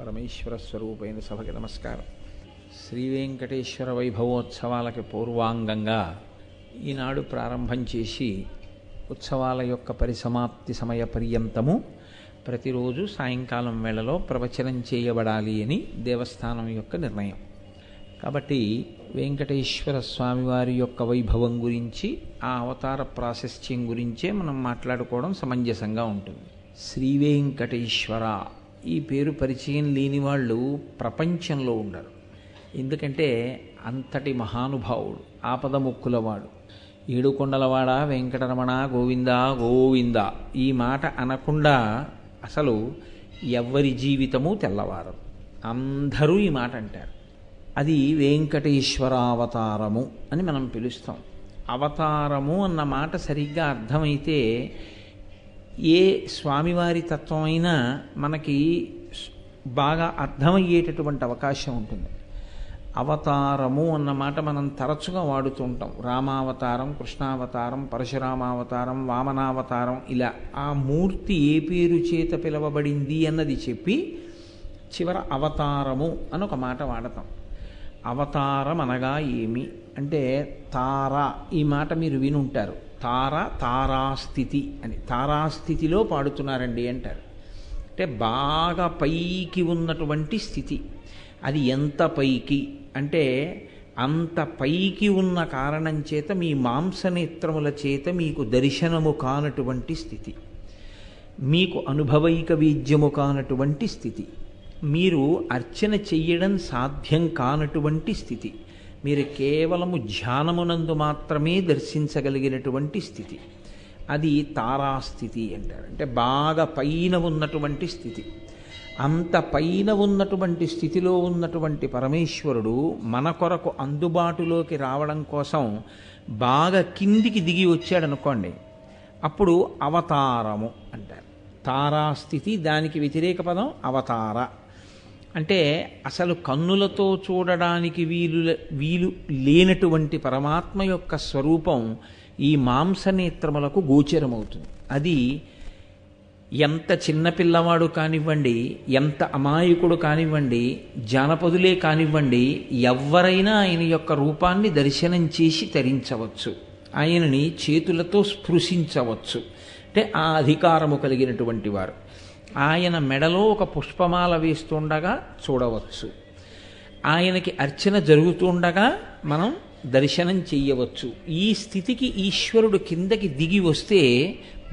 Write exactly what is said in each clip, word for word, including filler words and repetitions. परमेश्वर स्वरूप सभा की नमस्कार। श्री वेंकटेश्वर वैभवोत्सवाल के पूर्वांगंगा ईनाडु प्रारंभं चेसी उत्सवाल योक्क परिसमाप्ति समय पर्यंतमु प्रतिरोजू सायंकालं वेळलो प्रवचनं चेयबडाली अनि देवस्थानं योक्क निर्णयं। काबट्टी वेंकटेश्वर स्वामी वारी योक्क वैभवं गुरिंची आ अवतार प्राशस्त्यं गुरिंचे मनं माट्लाडुकोवडं समंजसंगा उंटुंदि। श्री वेंकटेश्वर ఈ పేరు పరిచయం లేని వాళ్ళు ప్రపంచంలో ఉండరు, ఎందుకంటే అంతటి మహానుభావుడు, ఆపద ముక్కులవాడు, ఏడుకొండలవాడ, వెంకటరమణ, గోవింద గోవింద ఈ మాట అనకుండా అసలు ఎవ్వరి జీవితము తెల్లవారు, అందరూ ఈ మాట అంటారు. అది వెంకటేశ్వర అవతారము అని మనం పిలుస్తాం. అవతారము అన్న మాట సరిగ్గా అర్థమైతే ఏ స్వామివారి తత్వమైనా మనకి బాగా అర్థమయ్యేటటువంటి అవకాశం ఉంటుంది. అవతారము అన్నమాట మనం తరచుగా వాడుతూ ఉంటాం. రామావతారం, కృష్ణావతారం, పరశురామావతారం, వామనావతారం, ఇలా ఆ మూర్తి ఏ పేరు చేత పిలవబడింది అన్నది చెప్పి చివర అవతారము అని ఒక మాట వాడతాం. అవతారం అనగా ఏమి అంటే తార, ఈ మాట మీరు వినుంటారు. తార తారాస్థితి అని, తారాస్థితిలో పాడుతున్నారండి అంటారు. అంటే బాగా పైకి ఉన్నటువంటి స్థితి. అది ఎంత పైకి అంటే అంత పైకి ఉన్న కారణం చేత మీ మాంసనేత్రముల చేత మీకు దర్శనము కానటువంటి స్థితి, మీకు అనుభవైక వీజ్యము కానటువంటి స్థితి, మీరు అర్చన చెయ్యడం సాధ్యం కానటువంటి స్థితి, మీరు కేవలము ధ్యానమునందు మాత్రమే దర్శించగలిగినటువంటి స్థితి, అది తారాస్థితి అంటారు. అంటే బాగా పైన ఉన్నటువంటి స్థితి. అంత పైన ఉన్నటువంటి స్థితిలో ఉన్నటువంటి పరమేశ్వరుడు మన కొరకు అందుబాటులోకి రావడం కోసం బాగా కిందికి దిగి వచ్చాడు అనుకోండి, అప్పుడు అవతారము అంటారు. తారాస్థితి దానికి వ్యతిరేక పదం అవతార. అంటే అసలు కన్నులతో చూడడానికి వీలు వీలు లేనటువంటి పరమాత్మ యొక్క స్వరూపం ఈ మాంసనేత్రములకు గోచరమవుతుంది. అది ఎంత చిన్నపిల్లవాడు కానివ్వండి, ఎంత అమాయకుడు కానివ్వండి, జానపదులే కానివ్వండి, ఎవరైనా ఆయన యొక్క రూపాన్ని దర్శనం చేసి తరించవచ్చు, ఆయనని చేతులతో స్పృశించవచ్చు. అంటే ఆ అధికారము కలిగినటువంటి వారు ఆయన మెడలో ఒక పుష్పమాల వేస్తుండగా చూడవచ్చు, ఆయనకి అర్చన జరుగుతుండగా మనం దర్శనం చెయ్యవచ్చు. ఈ స్థితికి ఈశ్వరుడు కిందకి దిగి వస్తే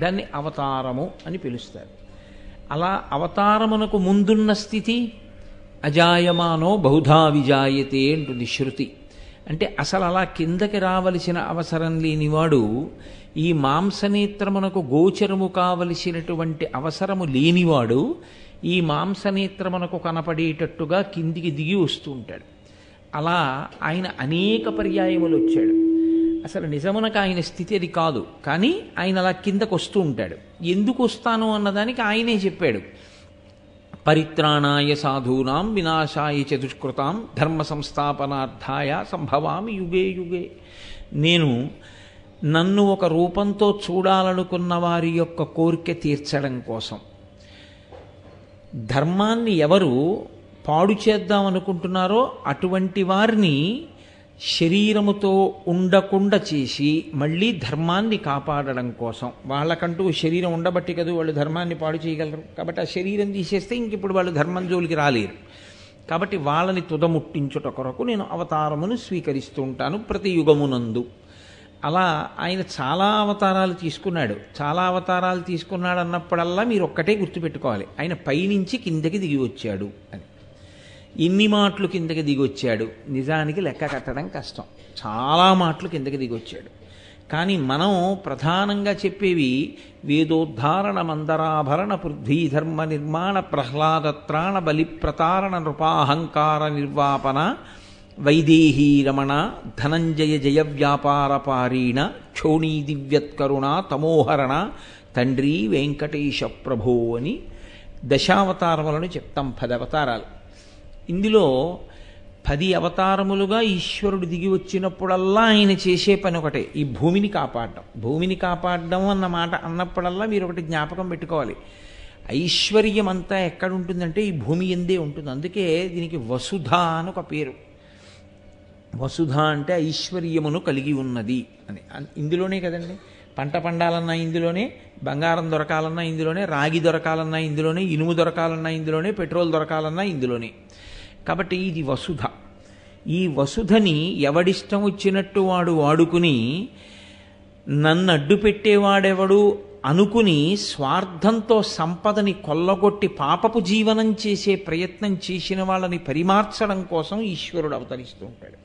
దాన్ని అవతారము అని పిలుస్తారు. అలా అవతారమునకు ముందున్న స్థితి అజాయమానో బహుధా విజాయతే అంటుంది శృతి. అంటే అసలు అలా కిందకి రావలసిన అవసరం లేనివాడు, ఈ మాంసనేత్రమునకు గోచరము కావలసినటువంటి అవసరము లేనివాడు ఈ మాంసనేత్రమునకు కనపడేటట్టుగా కిందికి దిగి వస్తూ ఉంటాడు. అలా ఆయన అనేక పర్యాయములు వచ్చాడు. అసలు నిజమునకు ఆయన స్థితి అది కాదు, కానీ ఆయన అలా కిందకు వస్తూ ఉంటాడు. ఎందుకు వస్తాను అన్నదానికి ఆయనే చెప్పాడు. పరిత్రాణాయ సాధూనాం వినాశాయ చ దుష్కృతాం ధర్మ సంస్థాపనార్థాయ సంభవామి యుగే యుగే. నేను నన్ను ఒక రూపంతో చూడాలనుకున్న వారి యొక్క కోరిక తీర్చడం కోసం, ధర్మాన్ని ఎవరు పాడు చేద్దామనుకుంటున్నారో అటువంటి వారిని శరీరముతో ఉండకుండా చేసి మళ్ళీ ధర్మాన్ని కాపాడడం కోసం, వాళ్ళకంటూ శరీరం ఉండబట్టి కదా వాళ్ళు ధర్మాన్ని పాడు చేయగలరు, కాబట్టి ఆ శరీరం తీసేస్తే ఇంక ఇప్పుడు వాళ్ళు ధర్మం జోలికి రాలేరు, కాబట్టి వాళ్ళని తుదముట్టించుట కొరకు నేను అవతారమును స్వీకరిస్తూ ఉంటాను ప్రతి యుగమునందు. అలా ఆయన చాలా అవతారాలు తీసుకున్నాడు. చాలా అవతారాలు తీసుకున్నాడు అన్నప్పుడల్లా మీరు ఒక్కటే గుర్తుపెట్టుకోవాలి, ఆయన పైనుంచి కిందకి దిగి వచ్చాడు అని. ఇన్ని మాటలు కిందకి దిగి వచ్చాడు, నిజానికి లెక్క కట్టడం కష్టం, చాలా మాటలు కిందకి దిగి వచ్చాడు. కానీ మనం ప్రధానంగా చెప్పేవి వేదోద్ధారణ మందరాభరణ పృథ్వీధర్మ నిర్మాణ ప్రహ్లాదత్రాణ బలి ప్రతారణ నృపాహంకార నిర్వాపన వైదేహీ రమణ ధనంజయ జయ వ్యాపార పారీణ క్షోణీ దివ్యత్కరుణ తమోహరణ తండ్రి వెంకటేశ ప్రభో అని దశావతారములను చెప్తాం. పది అవతారాలు. ఇందులో పది అవతారములుగా ఈశ్వరుడు దిగి వచ్చినప్పుడల్లా ఆయన చేసే పని ఒకటే, ఈ భూమిని కాపాడడం. భూమిని కాపాడడం అన్న మాట అన్నప్పుడల్లా మీరు ఒకటి జ్ఞాపకం పెట్టుకోవాలి, ఐశ్వర్యం అంతా ఎక్కడ ఉంటుందంటే ఈ భూమి ఎందే ఉంటుంది. అందుకే దీనికి వసుధ అని ఒక పేరు. వసుధ అంటే ఐశ్వర్యమును కలిగి ఉన్నది అని. ఇందులోనే కదండి పంట పండాలన్నా ఇందులోనే, బంగారం దొరకాలన్నా ఇందులోనే, రాగి దొరకాలన్నా ఇందులోనే, ఇనుము దొరకాలన్నా ఇందులోనే, పెట్రోల్ దొరకాలన్నా ఇందులోనే. కాబట్టి ఇది వసుధ. ఈ వసుధని ఎవడిష్టం వచ్చినట్టు వాడు వాడుకుని, నన్ను అడ్డు పెట్టేవాడెవడు అనుకుని స్వార్థంతో సంపదని కొల్లగొట్టి పాపపు జీవనం చేసే ప్రయత్నం చేసిన వాళ్ళని పరిమార్చడం కోసం ఈశ్వరుడు అవతరిస్తూ ఉంటాడు.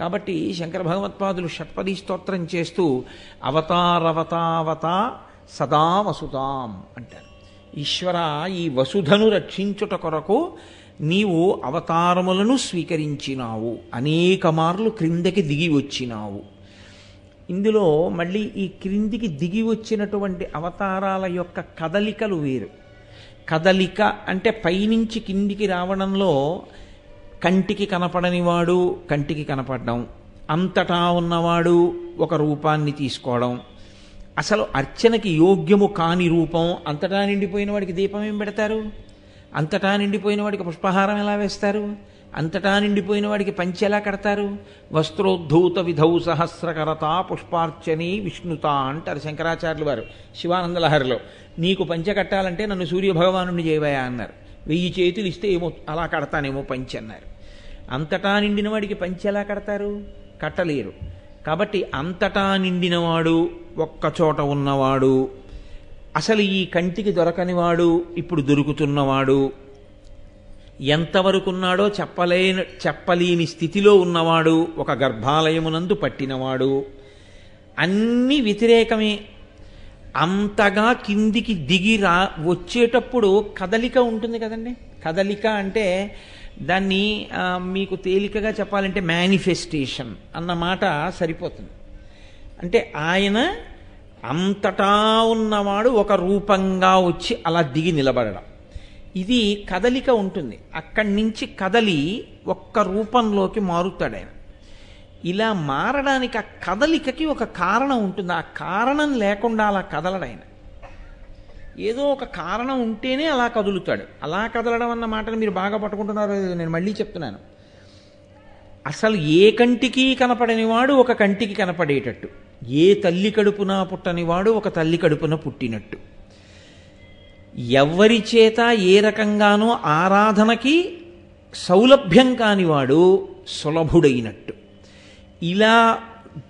కాబట్టి శంకర భగవత్పాదులు షట్పదీ స్తోత్రం చేస్తూ అవతారవతావత సదా వసుతాం అంటారు. ఈశ్వర, ఈ వసుధను రక్షించుట కొరకు నీవు అవతారములను స్వీకరించినావు, అనేక మార్లు క్రిందకి దిగి వచ్చినావు. ఇందులో మళ్ళీ ఈ క్రిందికి దిగి వచ్చినటువంటి అవతారాల యొక్క కదలికలు వేరు. కదలిక అంటే పైనుంచి కిందికి రావడంలో కంటికి కనపడనివాడు కంటికి కనపడడం, అంతటా ఉన్నవాడు ఒక రూపాన్ని తీసుకోవడం, అసలు అర్చనకి యోగ్యము కాని రూపం. అంతటా నిండిపోయిన వాడికి దీపం ఏం పెడతారు? అంతటా నిండిపోయిన వాడికి పుష్పహారం ఎలా వేస్తారు? అంతటా నిండిపోయిన వాడికి పంచి ఎలా కడతారు? వస్త్రోద్ధూత విధౌ సహస్రకరత పుష్పార్చని విష్ణుత అంటారు శంకరాచార్యులు వారు శివానందలహరిలో. నీకు పంచ కట్టాలంటే నన్ను సూర్యభగవానుని చేయవయా అన్నారు. వెయ్యి చేతులు ఇస్తే ఏమో అలా కడతానేమో పంచి అన్నారు. అంతటా నిండిన వాడికి పంచి ఎలా కడతారు? కట్టలేరు. కాబట్టి అంతటా నిండినవాడు, ఒక్కచోట ఉన్నవాడు, అసలు ఈ కంటికి దొరకనివాడు ఇప్పుడు దొరుకుతున్నవాడు, ఎంతవరకు ఉన్నాడో చెప్పలేని చెప్పలేని స్థితిలో ఉన్నవాడు, ఒక గర్భాలయమునందు పట్టినవాడు, అన్నీ వ్యతిరేకమే. అంతగా కిందికి దిగి రా వచ్చేటప్పుడు కదలిక ఉంటుంది కదండి. కదలిక అంటే దాన్ని మీకు తేలికగా చెప్పాలంటే మేనిఫెస్టేషన్ అన్న మాట సరిపోతుంది. అంటే ఆయన అంతటా ఉన్నవాడు ఒక రూపంగా వచ్చి అలా దిగి నిలబడడం, ఇది కదలిక ఉంటుంది. అక్కడి నుంచి కదలి ఒక్క రూపంలోకి మారుతాడు ఆయన. ఇలా మారడానికి ఆ కదలికకి ఒక కారణం ఉంటుంది. ఆ కారణం లేకుండా అలా కదలడు ఆయన. ఏదో ఒక కారణం ఉంటేనే అలా కదులుతాడు. అలా కదలడం అన్న మాటను మీరు బాగా పట్టుకుంటున్నారు, నేను మళ్ళీ చెప్తున్నాను. అసలు ఏ కంటికి కనపడనివాడు ఒక కంటికి కనపడేటట్టు, ఏ తల్లి కడుపున పుట్టనివాడు ఒక తల్లి కడుపున పుట్టినట్టు, ఎవరి చేత ఏ రకంగానో ఆరాధనకి సౌలభ్యం కానివాడు సులభుడైనట్టు, ఇలా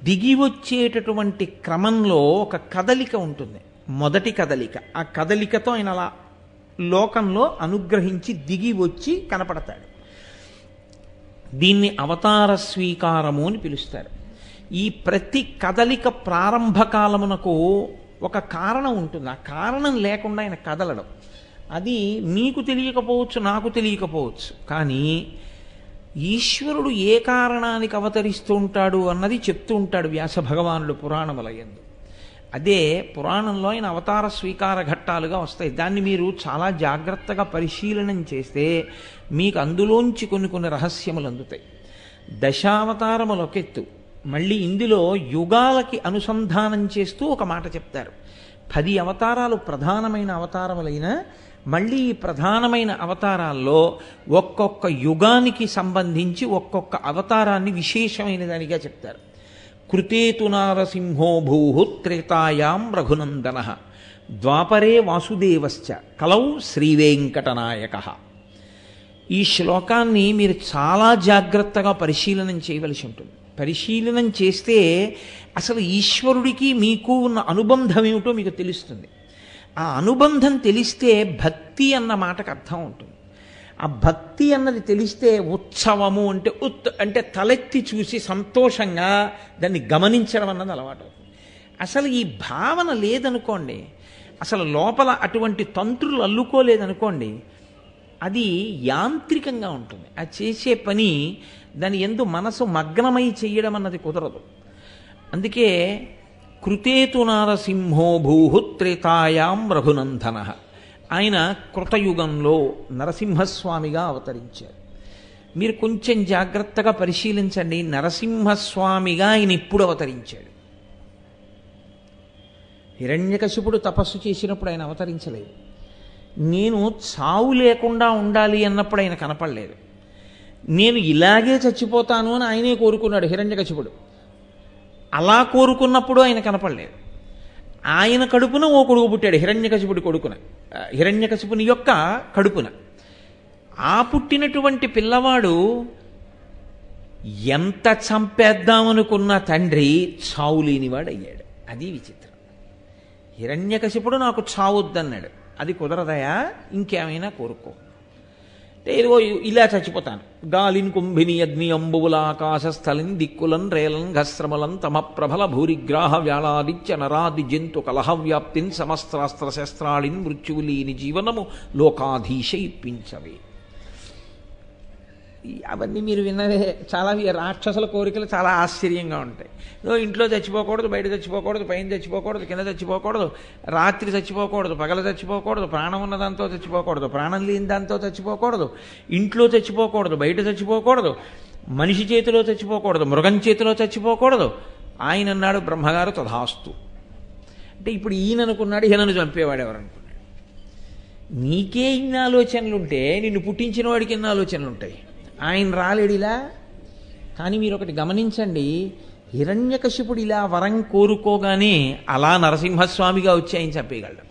దిగి వచ్చేటటువంటి క్రమంలో ఒక కదలిక ఉంటుంది. మొదటి కదలిక, ఆ కదలికతో ఆయన అలా లోకంలో అనుగ్రహించి దిగి వచ్చి కనపడతాడు. దీన్ని అవతార స్వీకారము అని పిలుస్తారు. ఈ ప్రతి కదలిక ప్రారంభకాలమునకు ఒక కారణం ఉంటుంది. ఆ కారణం లేకుండా ఆయన కదలడం, అది మీకు తెలియకపోవచ్చు, నాకు తెలియకపోవచ్చు, కానీ ఈశ్వరుడు ఏ కారణానికి అవతరిస్తూ ఉంటాడు అన్నది చెప్తూ ఉంటాడు వ్యాస భగవానుడు పురాణములయందు. అదే పురాణంలో ఆయన అవతార స్వీకార ఘట్టాలుగా వస్తాయి. దాన్ని మీరు చాలా జాగ్రత్తగా పరిశీలనం చేస్తే మీకు అందులోంచి కొన్ని కొన్ని రహస్యములు అందుతాయి. దశావతారములొకెత్తు, మళ్ళీ ఇందులో యుగాలకి అనుసంధానం చేస్తూ ఒక మాట చెప్తారు. పది అవతారాలు ప్రధానమైన అవతారములైన, మళ్ళీ ఈ ప్రధానమైన అవతారాల్లో ఒక్కొక్క యుగానికి సంబంధించి ఒక్కొక్క అవతారాన్ని విశేషమైన దానిగా చెప్తారు. కృతేతు నారసింహో భూహు త్రేతాయాం రఘునందన ద్వాపరే వాసుదేవశ్చ కలౌ శ్రీవేంకటనాయక. ఈ శ్లోకాన్ని మీరు చాలా జాగ్రత్తగా పరిశీలనం చేయవలసి ఉంటుంది. పరిశీలనం చేస్తే అసలు ఈశ్వరుడికి మీకు ఉన్న అనుబంధం ఏమిటో మీకు తెలుస్తుంది. ఆ అనుబంధం తెలిస్తే భక్తి అన్న మాటకు అర్థం ఉంటుంది. ఆ భక్తి అన్నది తెలిస్తే ఉత్సవము అంటే ఉత్ అంటే తలెత్తి చూసి సంతోషంగా దాన్ని గమనించడం అన్నది అలవాటు అవుతుంది. అసలు ఈ భావన లేదనుకోండి, అసలు లోపల అటువంటి తంత్రులు అల్లుకోలేదనుకోండి, అది యాంత్రికంగా ఉంటుంది. అది చేసే పని దాని యందు మనసు మగ్నమై చేయడం అన్నది కుదరదు. అందుకే కృతేతు నారసింహో భూహు త్రేతాయాం రఘునందన, ఆయన కృతయుగంలో నరసింహస్వామిగా అవతరించారు. మీరు కొంచెం జాగ్రత్తగా పరిశీలించండి, నరసింహస్వామిగా ఆయన ఇప్పుడు అవతరించాడు. హిరణ్యకశిపుడు తపస్సు చేసినప్పుడు ఆయన అవతరించలేదు. నేను చావు లేకుండా ఉండాలి అన్నప్పుడు ఆయన కనపడలేదు. నేను ఇలాగే చచ్చిపోతాను అని ఆయనే కోరుకున్నాడు హిరణ్యకశిపుడు. అలా కోరుకున్నప్పుడు ఆయన కనపడలేదు. ఆయన కడుపున ఓ కొడుకు పుట్టాడు, హిరణ్యకశిపుడి కొడుకున, హిరణ్యకశిపుని యొక్క కడుపున. ఆ పుట్టినటువంటి పిల్లవాడు ఎంత చంపేద్దామనుకున్న తండ్రి చావు లేనివాడు అయ్యాడు. అది విచిత్రం. హిరణ్యకశిపుడు నాకు చావొద్దన్నాడు. అది కుదరదయా, ఇంకేమైనా కోరుకో అంటే ఇదిగో ఇలా చచ్చిపోతాను. గాలిన్ కుంభిని అగ్ని అంబువుల ఆకాశస్థలిన్ దిక్కులన్ రేలన్ ఘస్రమలన్ తమ ప్రబల భూరిగ్రాహ వ్యాళాదిత్య నరాది జంతు కలహ వ్యాప్తిన్ సమస్త్రాస్త్ర శస్త్రాళిన్ మృత్యువు లేని జీవనము లోకాధీశ ఇప్పించవే. అవన్నీ మీరు విన్నవే. చాలా రాక్షసుల కోరికలు చాలా ఆశ్చర్యంగా ఉంటాయి. ఇంట్లో చచ్చిపోకూడదు, బయట చచ్చిపోకూడదు, పైన చచ్చిపోకూడదు, కింద చచ్చిపోకూడదు, రాత్రి చచ్చిపోకూడదు, పగల చచ్చిపోకూడదు, ప్రాణం ఉన్న దాంతో చచ్చిపోకూడదు, ప్రాణం లేని దాంతో చచ్చిపోకూడదు, ఇంట్లో చచ్చిపోకూడదు, బయట చచ్చిపోకూడదు, మనిషి చేతిలో చచ్చిపోకూడదు, మృగం చేతిలో చచ్చిపోకూడదు. ఆయన అన్నాడు బ్రహ్మగారు తథాస్తు అంటే. ఇప్పుడు ఈయన అనుకున్నాడు ఈయనను చంపేవాడు ఎవరనుకున్నాడు. నీకే ఇన్ని ఆలోచనలుంటే నిన్ను పుట్టించిన వాడికి ఎన్ని ఆలోచనలుంటాయి. ఆయన రాలేడిలా. కానీ మీరు ఒకటి గమనించండి, హిరణ్యకశిపుడు ఇలా వరం కోరుకోగానే అలా నరసింహస్వామిగా వచ్చి ఆయన చంపేయగలడు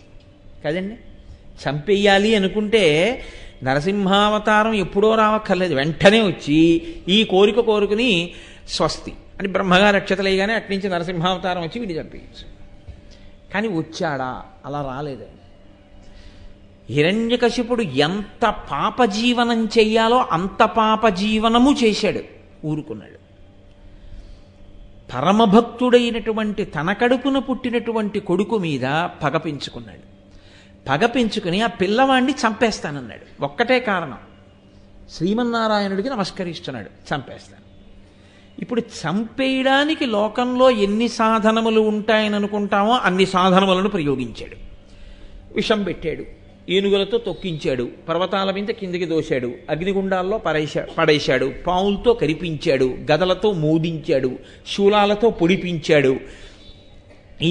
కదండి. చంపేయాలి అనుకుంటే నరసింహావతారం ఎప్పుడో రావక్కర్లేదు, వెంటనే వచ్చి ఈ కోరిక కోరుకుని స్వస్తి అని బ్రహ్మగారు అక్షతలేగానే అట్నుంచి నరసింహావతారం వచ్చి వీడిని చంపేయచ్చు. కానీ వచ్చాడా? అలా రాలేదు. హిరణ్యకశిపుడు ఎంత పాపజీవనం చెయ్యాలో అంత పాపజీవనము చేశాడు, ఊరుకున్నాడు. పరమభక్తుడైనటువంటి తన కడుపున పుట్టినటువంటి కొడుకు మీద పగ పెంచుకున్నాడు. పగ పెంచుకుని ఆ పిల్లవాడిని చంపేస్తానన్నాడు. ఒక్కటే కారణం, శ్రీమన్నారాయణుడికి నమస్కరిస్తున్నాడు, చంపేస్తాను. ఇప్పుడు చంపేయడానికి లోకంలో ఎన్ని సాధనములు ఉంటాయని అనుకుంటామో అన్ని సాధనములను ప్రయోగించాడు. విషం పెట్టాడు, ఏనుగులతో తొక్కించాడు, పర్వతాల మీద కిందకి దోశాడు, అగ్నిగుండాల్లో పరేశా పడేశాడు, పావులతో కరిపించాడు, గదలతో మోదించాడు, శూలాలతో పొడిపించాడు.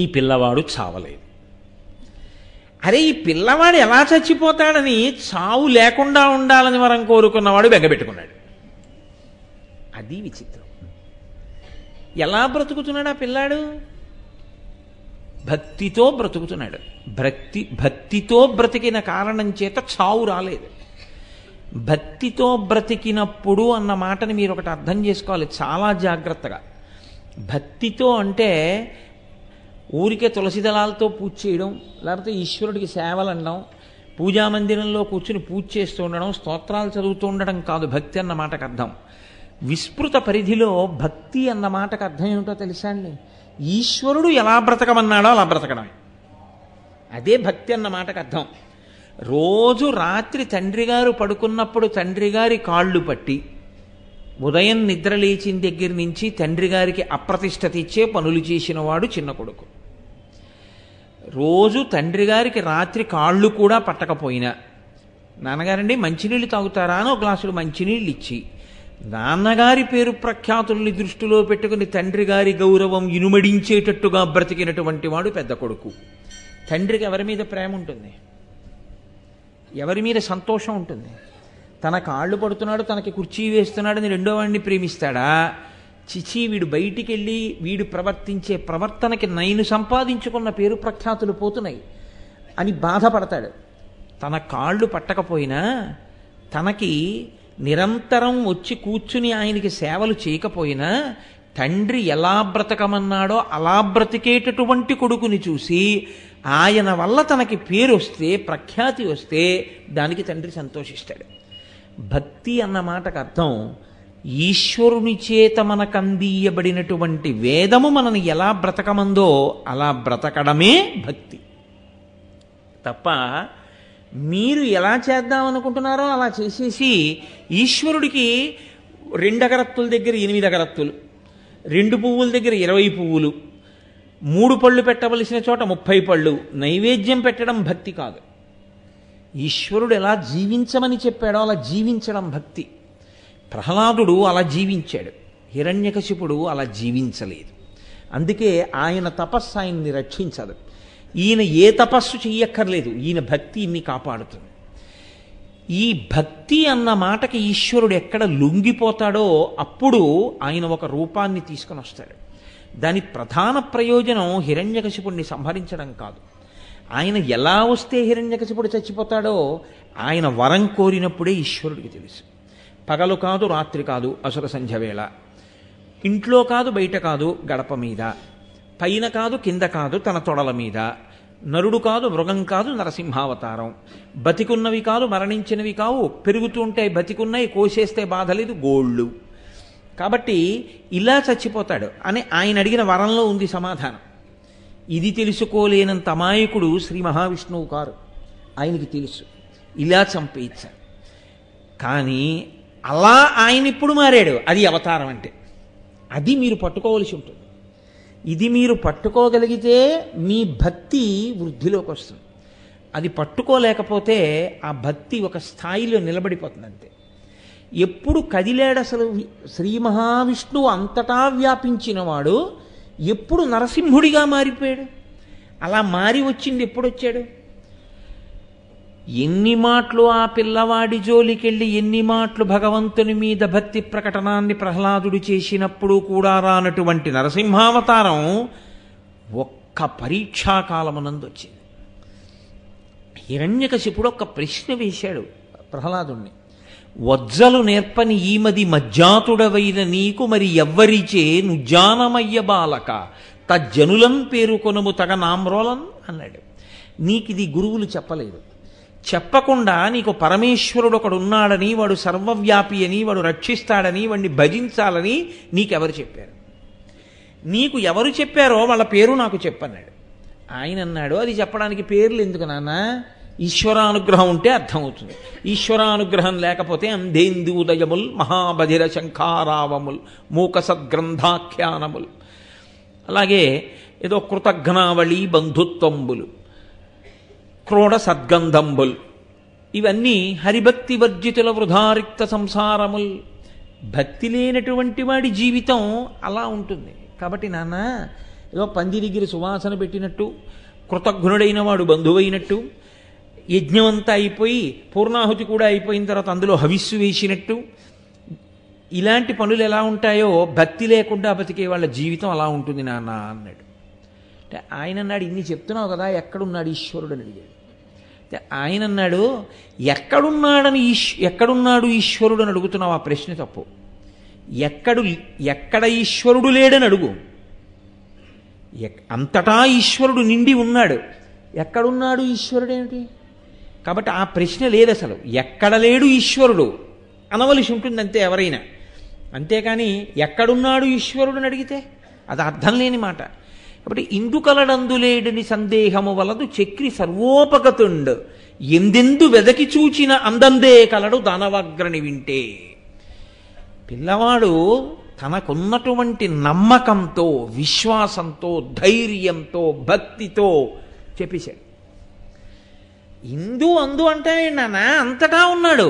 ఈ పిల్లవాడు చావలేదు. అరే, ఈ పిల్లవాడు ఎలా చచ్చిపోతాడని చావు లేకుండా ఉండాలని వరం కోరుకున్నవాడు బెంగపెట్టుకున్నాడు. అది విచిత్రం. ఎలా బ్రతుకుతున్నాడు ఆ పిల్లాడు? భక్తితో బ్రతుకుతున్నాడు. భక్తి భక్తితో బ్రతికిన కారణం చేత చావు రాలేదు. భక్తితో బ్రతికినప్పుడు అన్న మాటని మీరు ఒకటి అర్థం చేసుకోవాలి చాలా జాగ్రత్తగా. భక్తితో అంటే ఊరికే తులసి దళాలతో పూజ చేయడం, లేకపోతే ఈశ్వరుడికి సేవలు అనడం, పూజా మందిరంలో కూర్చుని పూజ చేస్తూ ఉండడం, స్తోత్రాలు చదువుతూ ఉండడం కాదు భక్తి అన్న మాటకు అర్థం. విస్తృత పరిధిలో భక్తి అన్న మాటకు అర్థం ఏమిటో తెలుసా అండి? ఈశ్వరుడు ఎలా బ్రతకమన్నాడో అలా బ్రతకడమే, అదే భక్తి అన్న మాటకు అర్థం. రోజు రాత్రి తండ్రి గారు పడుకున్నప్పుడు తండ్రి గారి కాళ్ళు పట్టి, ఉదయం నిద్ర లేచిన దగ్గర నుంచి తండ్రి గారికి అప్రతిష్ఠత ఇచ్చే పనులు చేసిన వాడు చిన్న కొడుకు. రోజు తండ్రి గారికి రాత్రి కాళ్ళు కూడా పట్టకపోయినా, నాన్నగారండి మంచినీళ్ళు తాగుతారా అని ఒక గ్లాసులు మంచినీళ్ళు ఇచ్చి, నాన్నగారి పేరు ప్రఖ్యాతుల్ని దృష్టిలో పెట్టుకుని తండ్రి గారి గౌరవం ఇనుమడించేటట్టుగా బ్రతికినటువంటి వాడు పెద్ద కొడుకు. తండ్రికి ఎవరి మీద ప్రేమ ఉంటుంది, ఎవరి మీద సంతోషం ఉంటుంది? తన కాళ్ళు పడుతున్నాడు, తనకి కుర్చీ వేస్తున్నాడని రెండో వాడిని ప్రేమిస్తాడా? చిచి, వీడు బయటికి వెళ్ళి వీడు ప్రవర్తించే ప్రవర్తనకి నేను సంపాదించుకున్న పేరు ప్రఖ్యాతులు పోతున్నాయి అని బాధపడతాడు. తన కాళ్ళు పట్టకపోయినా, తనకి నిరంతరం వచ్చి కూర్చుని ఆయనకి సేవలు చేయకపోయినా, తండ్రి ఎలా బ్రతకమన్నాడో అలా బ్రతికేటటువంటి కొడుకుని చూసి ఆయన వల్ల తనకి పేరు వస్తే, ప్రఖ్యాతి వస్తే దానికి తండ్రి సంతోషిస్తాడు. భక్తి అన్న మాటకు అర్థం ఈశ్వరుని చేత మనకు అందియబడినటువంటి వేదము మనని ఎలా బ్రతకమందో అలా బ్రతకడమే భక్తి తప్ప, మీరు ఎలా చేద్దామనుకుంటున్నారో అలా చేసేసి ఈశ్వరుడికి రెండు అగరత్తుల దగ్గర ఎనిమిది అగరత్తులు, రెండు పువ్వుల దగ్గర ఇరవై పువ్వులు, మూడు పళ్ళు పెట్టవలసిన చోట ముప్పై పళ్ళు నైవేద్యం పెట్టడం భక్తి కాదు. ఈశ్వరుడు ఎలా జీవించమని చెప్పాడో అలా జీవించడం భక్తి. ప్రహ్లాదుడు అలా జీవించాడు, హిరణ్యకశిపుడు అలా జీవించలేదు. అందుకే ఆయన తపస్సు ఆయన్ని రక్షించదు. ఈయన ఏ తపస్సు చెయ్యక్కర్లేదు, ఈయన భక్తి ఇన్ని కాపాడుతుంది. ఈ భక్తి అన్న మాటకి ఈశ్వరుడు ఎక్కడ లొంగిపోతాడో అప్పుడు ఆయన ఒక రూపాన్ని తీసుకొని వస్తాడు. దాని ప్రధాన ప్రయోజనం హిరణ్యకశిపుడిని సంహరించడం కాదు. ఆయన ఎలా వస్తే హిరణ్యకశిపుడు చచ్చిపోతాడో ఆయన వరం కోరినప్పుడే ఈశ్వరుడికి తెలుసు. పగలు కాదు, రాత్రి కాదు, అసుర సంధ్య వేళ, ఇంట్లో కాదు, బయట కాదు, గడప మీద, పైన కాదు, కింద కాదు, తన తొడల మీద, నరుడు కాదు, మృగం కాదు, నరసింహావతారం, బతికున్నవి కాదు, మరణించినవి కావు, పెరుగుతూ ఉంటాయి, బతికున్నాయి, కోసేస్తే బాధ లేదు, గోళ్ళు. కాబట్టి ఇలా చచ్చిపోతాడు అని ఆయన అడిగిన వరంలో ఉంది సమాధానం. ఇది తెలుసుకోలేనంత అమాయకుడు శ్రీ మహావిష్ణువు కారు. ఆయనకి తెలుసు ఇలా చంపేయించారు. కానీ అలా ఆయన ఇప్పుడు మారాడు, అది అవతారం అంటే. అది మీరు పట్టుకోవలసి ఉంటుంది. ఇది మీరు పట్టుకోగలిగితే మీ భక్తి వృద్ధిలోకి వస్తుంది. అది పట్టుకోలేకపోతే ఆ భక్తి ఒక స్థాయిలో నిలబడిపోతుంది అంతే. ఎప్పుడు కదిలాడు అసలు శ్రీ మహావిష్ణువు అంతటా వ్యాపించినవాడు, ఎప్పుడు నరసింహుడిగా మారిపోయాడు, అలా మారి వచ్చింది ఎప్పుడొచ్చాడు? ఎన్ని మాటలు ఆ పిల్లవాడి జోలికెళ్ళి, ఎన్ని మాటలు భగవంతుని మీద భక్తి ప్రకటనాన్ని ప్రహ్లాదుడు చేసినప్పుడు కూడా రానటువంటి నరసింహావతారం ఒక్క పరీక్షాకాలమునందు వచ్చింది. హిరణ్యకశిపుడు ఒక్క ప్రశ్న వేశాడు ప్రహ్లాదుణ్ణి, వజ్జలు నేర్పని ఈమది మజ్జాతుడవైన నీకు మరి ఎవ్వరిచే నుజ్జానమయ్య బాలక తజ్జనులం పేరుకొనము తగ నామ్రోలం అన్నాడు. నీకిది గురువులు చెప్పలేదు. చెప్పకుండా నీకు పరమేశ్వరుడు ఒకడున్నాడని, వాడు సర్వవ్యాపి అని, వాడు రక్షిస్తాడని, వాడిని భజించాలని నీకెవరు చెప్పారు? నీకు ఎవరు చెప్పారో వాళ్ళ పేరు నాకు చెప్పన్నాడు. ఆయన అన్నాడు, అది చెప్పడానికి పేర్లు ఎందుకు నాన్న? ఈశ్వరానుగ్రహం ఉంటే అర్థమవుతుంది, ఈశ్వరానుగ్రహం లేకపోతే అంధేందూదయముల్ మహాబధిర శంఖారావముల్ మూక సద్గ్రంథాఖ్యానముల్, అలాగే ఏదో కృతజ్ఞావళి బంధుత్వంబులు, క్రోడ సద్గంధంబుల్, ఇవన్నీ హరిభక్తి వర్జితుల వృధారిక్త సంసారముల్. భక్తి లేనటువంటి వాడి జీవితం అలా ఉంటుంది. కాబట్టి నాన్న, ఏదో పంది దగ్గర సువాసన పెట్టినట్టు, కృతజ్ఞుడైన వాడు బంధువైనట్టు, యజ్ఞం అంతా అయిపోయి పూర్ణాహుతి కూడా అయిపోయిన తర్వాత అందులో హవిస్సు వేసినట్టు, ఇలాంటి పనులు ఎలా ఉంటాయో భక్తి లేకుండా బతికే వాళ్ళ జీవితం అలా ఉంటుంది నాన్న అన్నాడు. అంటే ఆయన అన్నాడు, ఇన్ని చెప్తున్నావు కదా, ఎక్కడున్నాడు ఈశ్వరుడు అని అడిగాడు. అంటే ఆయన అన్నాడు, ఎక్కడున్నాడని ఈశ్ ఎక్కడున్నాడు ఈశ్వరుడు అని అడుగుతున్నావు, ఆ ప్రశ్న తప్పు. ఎక్కడు ఎక్కడ ఈశ్వరుడు లేడని అడుగు. అంతటా ఈశ్వరుడు నిండి ఉన్నాడు. ఎక్కడున్నాడు ఈశ్వరుడు ఏమిటి? కాబట్టి ఆ ప్రశ్న లేదు అసలు. ఎక్కడ లేడు ఈశ్వరుడు అనవలసి ఉంటుంది అంతే ఎవరైనా. అంతేకాని ఎక్కడున్నాడు ఈశ్వరుడు అని అడిగితే అది అర్థం లేని మాట. కాబట్టి ఇందుకలడందులేడని సందేహము వలదు చక్రి సర్వోపగతుండు, ఎందెందు వెదకి చూచిన అందందే కలడు దానవాగ్రని వింటే. పిల్లవాడు తనకున్నటువంటి నమ్మకంతో, విశ్వాసంతో, ధైర్యంతో, భక్తితో చెప్పేశాడు. ఇందు అందు అంటే నానా అంతటా ఉన్నాడు,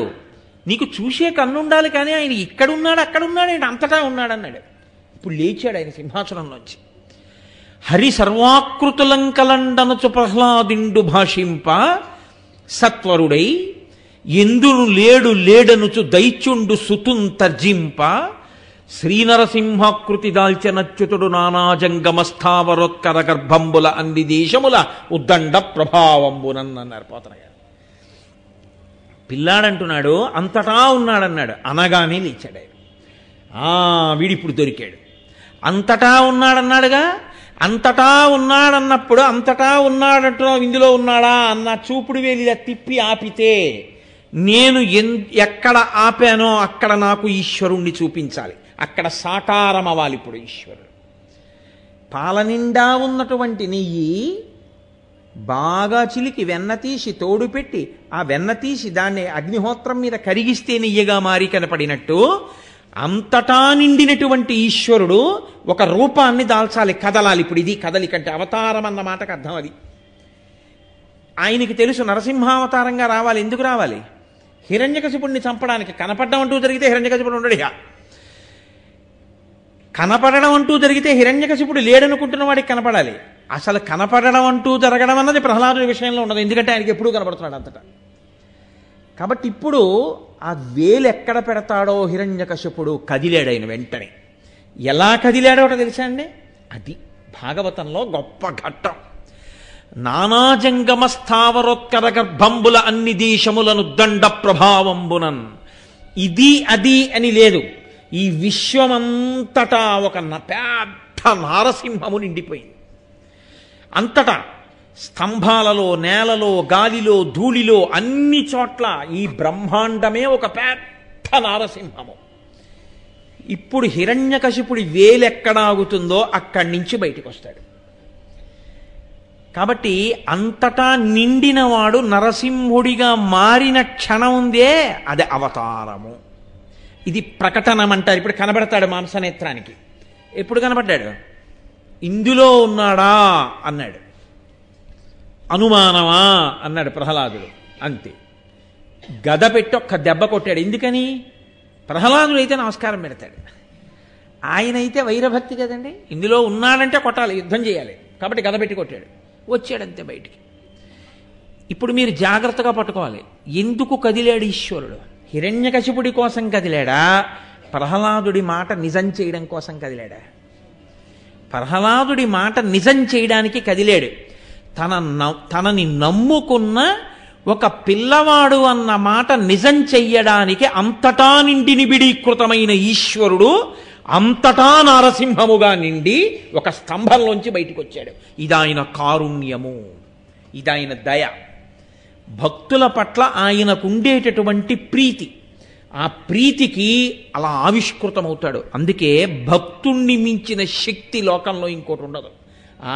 నీకు చూసే కన్నుండాలి, కానీ ఆయన ఇక్కడున్నాడు, అక్కడున్నాడు, ఆయన అంతటా ఉన్నాడు అన్నాడు. ఇప్పుడు లేచాడు ఆయన సింహాసనంలోంచి. హరి సర్వాకృతులంకలండనచు ప్రహ్లాదిండు భాషింప సత్వరుడై ఎందును లేడు లేడనుచు దైత్యుండు సుతున్ తర్జింప శ్రీనరసింహాకృతి దాల్చనచ్యుతుడు నానా జంగమస్థావరోత్కర గర్భంబుల అన్ని దేశముల ఉద్దండ ప్రభావంబునన్నారు పోతన గారు. పిల్లాడంటున్నాడు అంతటా ఉన్నాడన్నాడు అనగానే లేచాడు ఆయన. ఆ వీడిప్పుడు దొరికాడు. అంతటా ఉన్నాడన్నాడుగా, అంతటా ఉన్నాడన్నప్పుడు అంతటా ఉన్నాడంటున్నావు, ఇందులో ఉన్నాడా అన్న చూపుడు వేలిలా తిప్పి ఆపితే నేను ఎక్కడ ఆపానో అక్కడ నాకు ఈశ్వరుణ్ణి చూపించాలి, అక్కడ సాకారం అవ్వాలి. ఇప్పుడు ఈశ్వరుడు పాలనిండా ఉన్నటువంటి నెయ్యి బాగా చిలికి వెన్న తీసి తోడు పెట్టి, ఆ వెన్న తీసి దాన్ని అగ్నిహోత్రం మీద కరిగిస్తే నెయ్యిగా మారి కనపడినట్టు అంతటా నిండినటువంటి ఈశ్వరుడు ఒక రూపాన్ని దాల్చాలి, కదలాలి. ఇప్పుడు ఇది కదలికంటే అవతారం అన్న మాటకు అర్థం అది. ఆయనకి తెలుసు నరసింహావతారంగా రావాలి. ఎందుకు రావాలి? హిరణ్యకశిపుడిని చంపడానికి. కనపడడం అంటూ జరిగితే హిరణ్యకశిపుడు ఉండడు. ఇక కనపడడం అంటూ జరిగితే హిరణ్యకశిపుడు లేడనుకుంటున్న వాడికి కనపడాలి. అసలు కనపడడం అంటూ జరగడం అన్నది ప్రహ్లాదుని విషయంలో ఉండదు, ఎందుకంటే ఆయనకి ఎప్పుడూ కనపడుతున్నాడు అంతటా. కాబట్టి ఇప్పుడు ఆ వేలు ఎక్కడ పెడతాడో హిరణ్యకశపుడు కదిలాడు. ఆయన వెంటనే ఎలా కదిలాడో ఒకటి తెలుసా అండి, అది భాగవతంలో గొప్ప ఘట్టం. నానా జంగమ స్థావరోత్కర గర్భంబుల అన్ని దేశములను దండ ప్రభావంబునన్, ఇది అది అని లేదు, ఈ విశ్వమంతటా ఒక పెద్ద నారసింహము నిండిపోయింది. అంతటా స్తంభాలలో, నేలలో, గాలిలో, ధూళిలో, అన్ని చోట్ల ఈ బ్రహ్మాండమే ఒక పెద్ద నారసింహము. ఇప్పుడు హిరణ్యకశిపుడి వేలెక్కడ ఆగుతుందో అక్కడి నుంచి బయటకు వస్తాడు. కాబట్టి అంతటా నిండినవాడు నరసింహుడిగా మారిన క్షణం ఉందే అది అవతారము. ఇది ప్రకటనం అంటారు. ఇప్పుడు కనబడతాడు మాంసనేత్రానికి. ఎప్పుడు కనబడ్డాడు? ఇందులో ఉన్నాడా అన్నాడు. అనుమానమా అన్నాడు ప్రహ్లాదుడు. అంతే, గద పెట్టి ఒక్క దెబ్బ కొట్టాడు. ఎందుకని? ప్రహ్లాదుడైతే నమస్కారం పెడతాడు, ఆయనైతే వైరభక్తి కదండి. ఇందులో ఉన్నాడంటే కొట్టాలి, యుద్ధం చేయాలి. కాబట్టి గద పెట్టి కొట్టాడు, వచ్చాడంతే బయటికి. ఇప్పుడు మీరు జాగ్రత్తగా పట్టుకోవాలి, ఎందుకు కదిలాడు ఈశ్వరుడు? హిరణ్యకశిపుడి కోసం కదిలాడా, ప్రహ్లాదుడి మాట నిజం చేయడం కోసం కదిలాడా? ప్రహ్లాదుడి మాట నిజం చేయడానికి కదిలాడు. తన తనని నమ్ముకున్న ఒక పిల్లవాడు అన్న మాట నిజం చెయ్యడానికి అంతటా నిండి నిబిడీకృతమైన ఈశ్వరుడు అంతటా నారసింహముగా నిండి ఒక స్తంభంలోంచి బయటకు వచ్చాడు. ఇదాయన కారుణ్యము, ఇదాయన దయ, భక్తుల పట్ల ఆయనకుండేటటువంటి ప్రీతి. ఆ ప్రీతికి అలా ఆవిష్కృతమవుతాడు. అందుకే భక్తుణ్ణి మించిన శక్తి లోకంలో ఇంకోటి ఉండదు.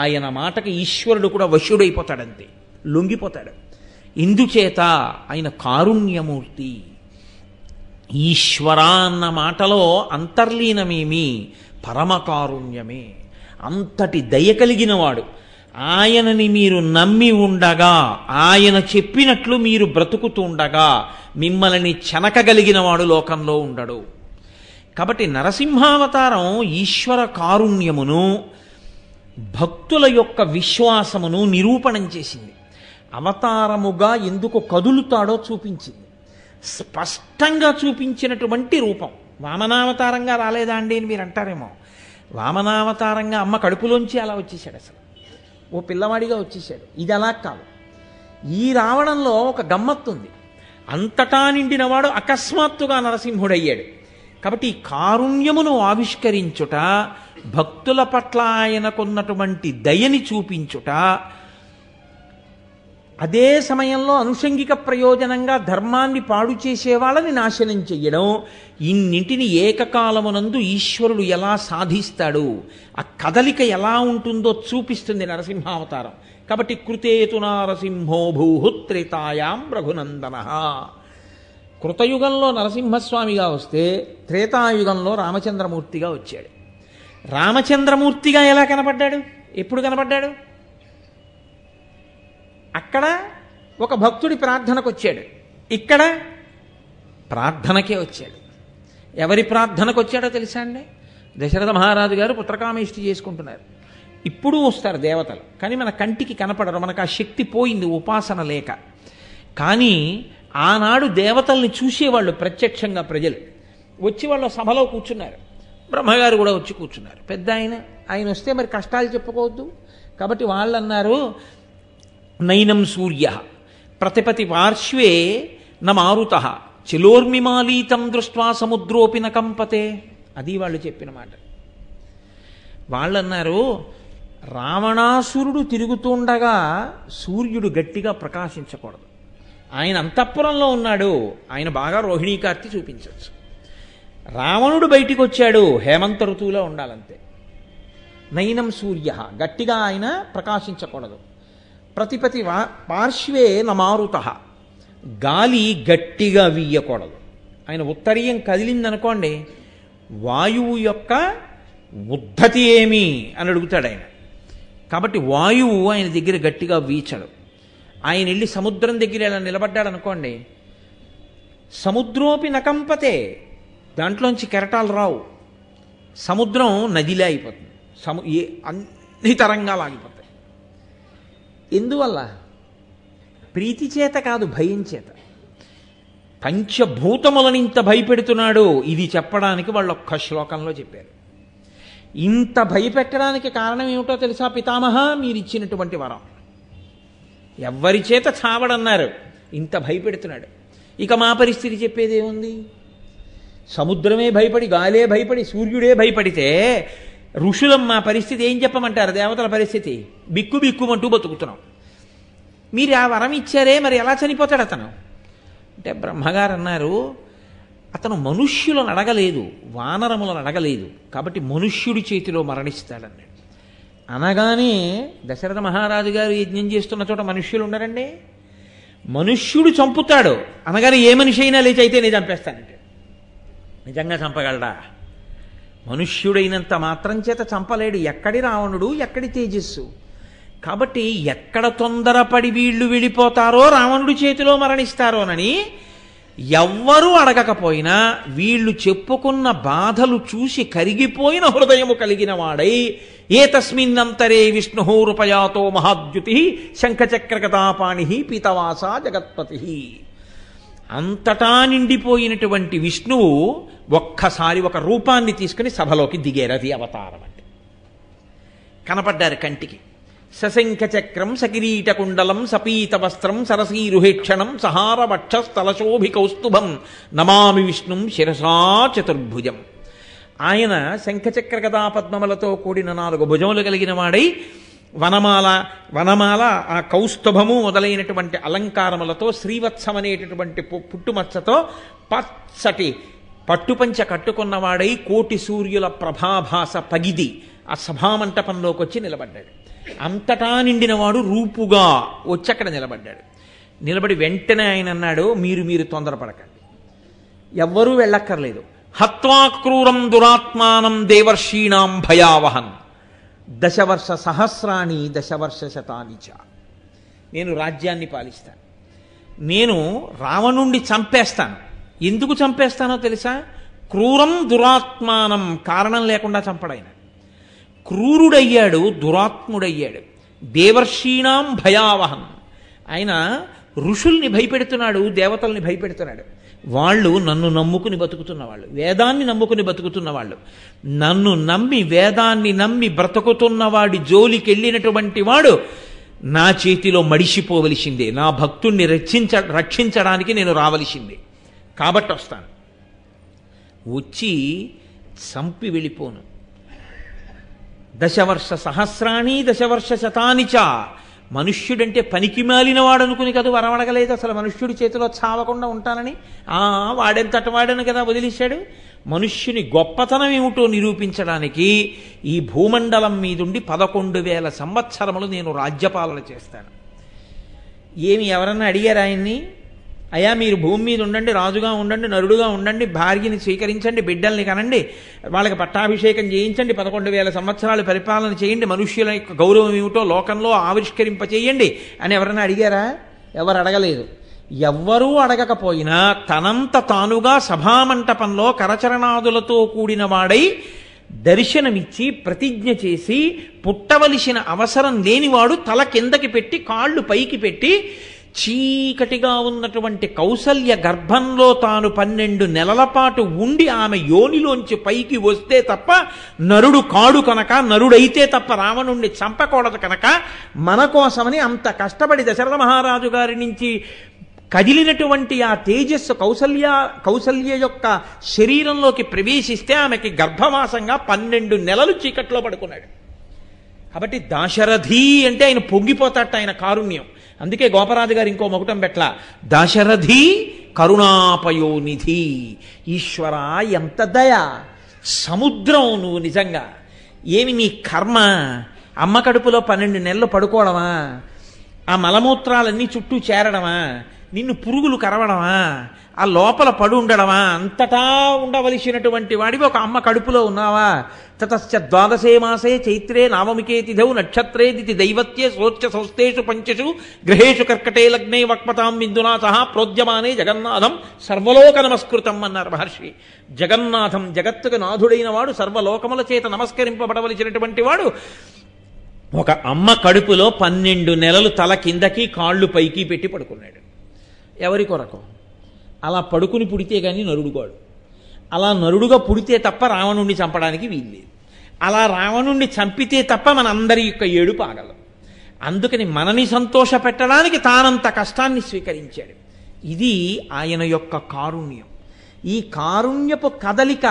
ఆయన మాటకి ఈశ్వరుడు కూడా వశుడైపోతాడంతే, లొంగిపోతాడు. ఇందుచేత ఆయన కారుణ్యమూర్తి. ఈశ్వర అన్న మాటలో అంతర్లీనమేమి? పరమకారుణ్యమే. అంతటి దయ కలిగినవాడు. ఆయనని మీరు నమ్మి ఉండగా, ఆయన చెప్పినట్లు మీరు బ్రతుకుతుండగా మిమ్మల్ని చెనకగలిగినవాడు లోకంలో ఉండడు. కాబట్టి నరసింహావతారం ఈశ్వర కారుణ్యమును, భక్తుల యొక్క విశ్వాసమును నిరూపణం చేసింది. అవతారముగా ఎందుకు కదులుతాడో చూపించింది. స్పష్టంగా చూపించినటువంటి రూపం. వామనావతారంగా రాలేదా అండి అని మీరు అంటారేమో. వామనావతారంగా అమ్మ కడుపులోంచి అలా వచ్చేసాడు, అసలు ఓ పిల్లవాడిగా వచ్చేసాడు. ఇది అలా కాదు. ఈ రావడంలో ఒక గమ్మత్తుంది. అంతటా నిండినవాడు అకస్మాత్తుగా నరసింహుడయ్యాడు. కాబట్టి ఈ కారుణ్యమును ఆవిష్కరించుట, భక్తుల పట్ల ఆయనకున్నటువంటి దయని చూపించుట, అదే సమయంలో అనుషంగిక ప్రయోజనంగా ధర్మాన్ని పాడు చేసేవాళ్ళని నాశనం చెయ్యడం, ఇన్నింటిని ఏకకాలమునందు ఈశ్వరుడు ఎలా సాధిస్తాడు, ఆ కదలిక ఎలా ఉంటుందో చూపిస్తుంది నరసింహావతారం. కాబట్టి కృతేతు నరసింహో భూహుత్రేతాయాం రఘునందన. కృతయుగంలో నరసింహస్వామిగా వస్తే త్రేతాయుగంలో రామచంద్రమూర్తిగా వచ్చాడు. రామచంద్రమూర్తిగా ఎలా కనపడ్డాడు? ఎప్పుడు కనపడ్డాడు? అక్కడ ఒక భక్తుడి ప్రార్థనకు వచ్చాడు, ఇక్కడ ప్రార్థనకే వచ్చాడు. ఎవరి ప్రార్థనకు వచ్చాడో తెలుసా అండి? దశరథ మహారాజు గారు పుత్రకామేష్టి చేసుకుంటున్నారు. ఇప్పుడు వస్తారు దేవతలు, కానీ మన కంటికి కనపడరు, మనకు ఆ శక్తి పోయింది ఉపాసన లేక. కానీ ఆనాడు దేవతల్ని చూసేవాళ్ళు ప్రత్యక్షంగా ప్రజలు వచ్చి వాళ్ళు సభలో కూర్చున్నారు. బ్రహ్మగారు కూడా వచ్చి కూర్చున్నారు. పెద్ద ఆయన ఆయన వస్తే మరి కష్టాలు చెప్పుకోవద్దు. కాబట్టి వాళ్ళు అన్నారు, నైనం సూర్య ప్రతిపతి పార్శ్వే నమారుత చిలోర్మిమాలీతం దృష్ట్వా సముద్రోపి నకంపతే. అది వాళ్ళు చెప్పిన మాట. వాళ్ళన్నారు, రావణాసురుడు తిరుగుతుండగా సూర్యుడు గట్టిగా ప్రకాశించకూడదు. ఆయన అంతఃపురంలో ఉన్నాడు, ఆయన బాగా రోహిణీకార్తి చూపించవచ్చు. రావణుడు బయటికి వచ్చాడు, హేమంత ఋతువులో ఉండాలంతే. నైనం సూర్య గట్టిగా ఆయన ప్రకాశించకూడదు. ప్రతిపతి పార్శ్వే నమారుత గాలి గట్టిగా వీయకూడదు. ఆయన ఉత్తరీయం కదిలిందనుకోండి, వాయువు యొక్క ఉద్ధతి ఏమి అని అడుగుతాడు ఆయన. కాబట్టి వాయువు ఆయన దగ్గర గట్టిగా వీచడు. ఆయన వెళ్ళి సముద్రం దగ్గర ఇలా నిలబడ్డాడు అనుకోండి, సముద్రోపి నకంపతే, దాంట్లోంచి కెరటాలు రావు. సముద్రం నదిలే అయిపోతుంది, సము ఏ అన్ని తరంగాలు ఆగిపోతాయి. ఎందువల్ల? ప్రీతి చేత కాదు, భయం చేత. పంచభూతములను ఇంత భయపెడుతున్నాడు ఇది చెప్పడానికి వాళ్ళు ఒక్క శ్లోకంలో చెప్పారు. ఇంత భయపెట్టడానికి కారణం ఏమిటో తెలుసా పితామహ? మీరిచ్చినటువంటి వరం. ఎవ్వరి చేత చావడన్నారు, ఇంత భయపెడుతున్నాడు. ఇక మా పరిస్థితి చెప్పేదేముంది? సముద్రమే భయపడి, గాలే భయపడి, సూర్యుడే భయపడితే ఋషులం మా పరిస్థితి ఏం చెప్పమంటారు? దేవతల పరిస్థితి బిక్కు బిక్కుమంటూ బతుకుతున్నాం. మీరు ఆ వరం ఇచ్చారే, మరి ఎలా చనిపోతాడు అతను అంటే బ్రహ్మగారు అన్నారు, అతను మనుష్యులను అడగలేదు, వానరములను అడగలేదు, కాబట్టి మనుష్యుడి చేతిలో మరణిస్తాడన్నాడు. అనగానే దశరథ మహారాజు గారు యజ్ఞం చేస్తున్న చోట మనుష్యులు ఉండరండి. మనుష్యుడు చంపుతాడు అనగానే ఏ మనిషి అయినా లేచి అయితే నేను చంపేస్తానంటే నిజంగా చంపగలడా? మనుష్యుడైనంత మాత్రం చేత చంపలేడు. ఎక్కడి రావణుడు, ఎక్కడి తేజస్సు. కాబట్టి ఎక్కడ తొందరపడి వీళ్ళు వెళ్ళిపోతారో, రావణుడి చేతిలో మరణిస్తారోనని ఎవ్వరూ అడగకపోయినా వీళ్ళు చెప్పుకున్న బాధలు చూసి కరిగిపోయిన హృదయము కలిగిన వాడై ఏతస్మిన్నంతరే విష్ణు రూపయాతో మహాద్యుతి శంఖచక్రగతాపాణి పీతవాస జగత్పతి. అంతటా నిండిపోయినటువంటి విష్ణువు ఒక్కసారి ఒక రూపాన్ని తీసుకుని సభలోకి దిగేరది అవతారం అంటే. కనపడ్డారు కంటికి. సశంఖచక్రం సకిరీటకుండలం సపీతవస్త్రం సరసీరుహేక్షణం సహారవక్షస్థలశోభికౌస్తుభం నమామి విష్ణుం శిరసా చతుర్భుజం. ఆయన శంఖచక్ర గదా పద్మములతో కూడిన నాలుగు భుజములు కలిగిన వాడై వనమాల వనమాల ఆ కౌస్తుభము మొదలైనటువంటి అలంకారములతో శ్రీవత్సం అనేటటువంటి పుట్టుమచ్చతో పచ్చటి పట్టుపంచ కట్టుకున్నవాడై కోటి సూర్యుల ప్రభాభాస పగిది ఆ సభామంటపంలోకి వచ్చి నిలబడ్డాడు. అంతటా నిండినవాడు రూపుగా వచ్చి అక్కడ నిలబడ్డాడు. నిలబడి వెంటనే ఆయన అన్నాడు, మీరు మీరు తొందరపడకండి, ఎవ్వరూ వెళ్ళక్కర్లేదు. హత్వా క్రూరం దురాత్మానం దేవర్షీణాం భయావహన్ దశవర్ష సహస్రాణి దశవర్ష శతాని చ. నేను రాజ్యాన్ని పాలిస్తాను, నేను రావణుణ్ణి చంపేస్తాను. ఎందుకు చంపేస్తానో తెలుసా? క్రూరం దురాత్మానం, కారణం లేకుండా చంపడైన క్రూరుడయ్యాడు, దురాత్ముడయ్యాడు. దేవర్షీణాం భయావహం, ఆయన ఋషుల్ని భయపెడుతున్నాడు, దేవతల్ని భయపెడుతున్నాడు. వాళ్ళు నన్ను నమ్ముకుని బతుకుతున్న వాళ్ళు, వేదాన్ని నమ్ముకుని బతుకుతున్న వాళ్ళు, నన్ను నమ్మి వేదాన్ని నమ్మి బ్రతుకుతున్నవాడి జోలికి వెళ్ళినటువంటి వాడు నా చేతిలో మడిసిపోవలసిందే. నా భక్తుణ్ణి రక్షించ రక్షించడానికి నేను రావలసిందే, కాబట్టి వస్తాను. వచ్చి చంపి వెళ్ళిపోను. దశవర్ష సహస్రాణి దశవర్ష శతాని చ. మనుష్యుడంటే పనికి మాలినవాడు అనుకుని కదా వరం అడగలేదు. అసలు మనుష్యుడి చేతిలో చావకుండా ఉంటానని, ఆ వాడెంతట వాడని కదా వదిలేశాడు. మనుష్యుని గొప్పతనం ఏమిటో నిరూపించడానికి ఈ భూమండలం మీదుండి పదకొండు వేల సంవత్సరములు నేను రాజ్యపాలన చేస్తాను. ఏమి ఎవరన్నా అడిగారు ఆయన్ని? అయ్యా మీరు భూమి మీద ఉండండి, రాజుగా ఉండండి, నరుడుగా ఉండండి, భార్యని స్వీకరించండి, బిడ్డల్ని కనండి, వాళ్ళకి పట్టాభిషేకం చేయించండి, పదకొండు వేల సంవత్సరాలు పరిపాలన చేయండి, మనుష్యుల యొక్క గౌరవం ఏమిటో లోకంలో ఆవిష్కరింప చేయండి అని ఎవరైనా అడిగారా? ఎవరు అడగలేదు. ఎవ్వరూ అడగకపోయినా తనంత తానుగా సభామంటపంలో కరచరణాదులతో కూడిన వాడై దర్శనమిచ్చి ప్రతిజ్ఞ చేసి పుట్టవలసిన అవసరం లేనివాడు తల కిందకి పెట్టి కాళ్ళు పైకి పెట్టి చీకటిగా ఉన్నటువంటి కౌసల్య గర్భంలో తాను పన్నెండు నెలల పాటు ఉండి ఆమె యోనిలోంచి పైకి వస్తే తప్ప, నరుడు కాడు కనుక, నరుడైతే తప్ప రావణుణ్ణి చంపకూడదు కనుక, మన కోసమని అంత కష్టపడి దశరథ మహారాజు గారి నుంచి కదిలినటువంటి ఆ తేజస్సు కౌసల్య కౌసల్య యొక్క శరీరంలోకి ప్రవేశిస్తే ఆమెకి గర్భవాసంగా పన్నెండు నెలలు చీకట్లో పడుకున్నాడు. కాబట్టి దాశరథి అంటే ఆయన పొంగిపోతాట ఆయన కారుణ్యం. అందుకే గోపరాజు గారు ఇంకో మొకటం పెట్ల, దాశరథి కరుణాపయోనిధి. ఈశ్వర ఎంత దయ, సముద్రం నువ్వు నిజంగా. ఏమి నీ కర్మ, అమ్మ కడుపులో పన్నెండు నెలలు పడుకోవడమా, ఆ మలమూత్రాలన్నీ చుట్టూ చేరడమా, నిన్ను పురుగులు కరవడమా, ఆ లోపల పడు ఉండడమా, అంతటా ఉండవలసినటువంటి వాడివి ఒక అమ్మ కడుపులో ఉన్నావా? తతశ్చ ద్వాదశే మాసే చైత్రే నామమికే తిథౌ నక్షత్రే దితి దైవత్యే సోచ్య సంస్థేషు పంచషు గ్రహేషు కర్కటే లగ్నే వక్పతాం బిందునా సహా ప్రోద్యమానే జగన్నాథం సర్వలోక నమస్కృతం అన్నారు మహర్షి. జగన్నాథం, జగత్తుకు నాథుడైన వాడు, సర్వలోకముల చేత నమస్కరింపబడవలసినటువంటి వాడు, ఒక అమ్మ కడుపులో పన్నెండు నెలలు తల కిందకి కాళ్ళు పైకి పెట్టి పడుకున్నాడు. ఎవరి కొరకు? అలా పడుకుని పుడితే కానీ నరుడుగాడు. అలా నరుడుగా పుడితే తప్ప రావణుణ్ణి చంపడానికి వీల్లేదు. అలా రావణుణ్ణి చంపితే తప్ప మనందరి యొక్క ఏడుపు ఆగలం. అందుకని మనని సంతోషపెట్టడానికి తానంత కష్టాన్ని స్వీకరించాడు. ఇది ఆయన యొక్క కారుణ్యం. ఈ కారుణ్యపు కదలిక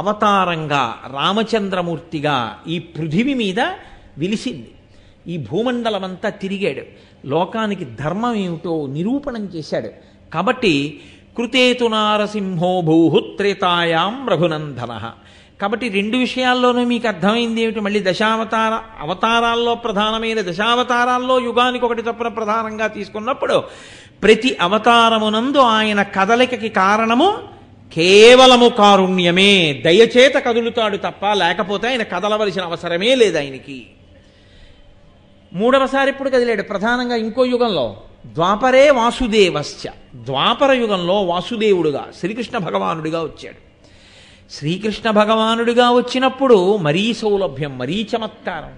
అవతారంగా రామచంద్రమూర్తిగా ఈ పృథివి మీద విలిసింది. ఈ భూమండలమంతా తిరిగాడు, లోకానికి ధర్మం ఏమిటో నిరూపణం చేశాడు. కాబట్టి కృతేతు నారసింహో భూహుత్రేతాయాం రఘునందన. కాబట్టి రెండు విషయాల్లోనూ మీకు అర్థమైంది ఏమిటి? మళ్ళీ దశావతార అవతారాల్లో ప్రధానమైన దశావతారాల్లో యుగానికి ఒకటి తప్పున ప్రధానంగా తీసుకున్నప్పుడు ప్రతి అవతారమునందు ఆయన కదలికకి కారణము కేవలము కారుణ్యమే. దయచేత కదులుతాడు తప్ప లేకపోతే ఆయన కదలవలసిన అవసరమే లేదు ఆయనకి. మూడవసారి ఇప్పుడు కదిలాడు ప్రధానంగా ఇంకో యుగంలో, ద్వాపరే వాసుదేవశ్చ, ద్వాపర యుగంలో వాసుదేవుడుగా శ్రీకృష్ణ భగవానుడిగా వచ్చాడు. శ్రీకృష్ణ భగవానుడిగా వచ్చినప్పుడు మరీ సౌలభ్యం, మరీ చమత్కారం.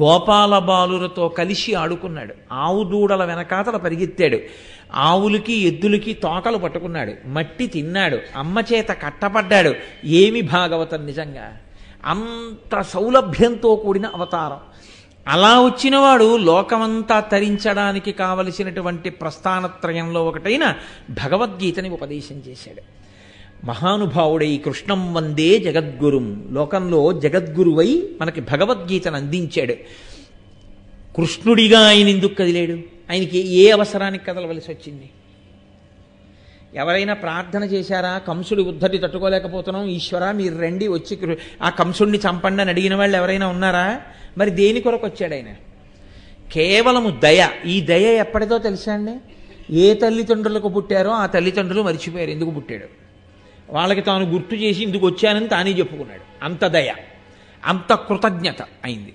గోపాల బాలులతో కలిసి ఆడుకున్నాడు, ఆవు దూడల వెనకాతల పరిగెత్తాడు, ఆవులకి ఎద్దులకి తోకలు పట్టుకున్నాడు, మట్టి తిన్నాడు, అమ్మ చేత కట్టపడ్డాడు. ఏమి భాగవతం నిజంగా! అంత సౌలభ్యంతో కూడిన అవతారం. అలా వచ్చినవాడు లోకమంతా తరించడానికి కావలసినటువంటి ప్రస్థానత్రయంలో ఒకటైన భగవద్గీతని ఉపదేశం చేశాడు. మహానుభావుడై కృష్ణం వందే జగద్గురుం, లోకంలో జగద్గురువై మనకి భగవద్గీతను అందించాడు. కృష్ణుడిగా ఆయన ఎందుకు కదిలాడు? ఆయనకి ఏ అవసరానికి కదలవలసి వచ్చింది? ఎవరైనా ప్రార్థన చేశారా? కంసుడి ఉద్ధతి తట్టుకోలేకపోతున్నాం, ఈశ్వరా మీరు రండి వచ్చి ఆ కంసుడిని చంపండి అని అడిగిన వాళ్ళు ఎవరైనా ఉన్నారా? మరి దేని కొరకు వచ్చాడు ఆయన? కేవలము దయ. ఈ దయ ఎప్పటిదో తెలుసా అండి? ఏ తల్లిదండ్రులకు పుట్టారో ఆ తల్లిదండ్రులు మర్చిపోయారు ఎందుకు పుట్టాడు. వాళ్ళకి తాను గుర్తు చేసి ఇందుకు వచ్చానని తానే చెప్పుకున్నాడు. అంత దయ, అంత కృతజ్ఞత అయింది.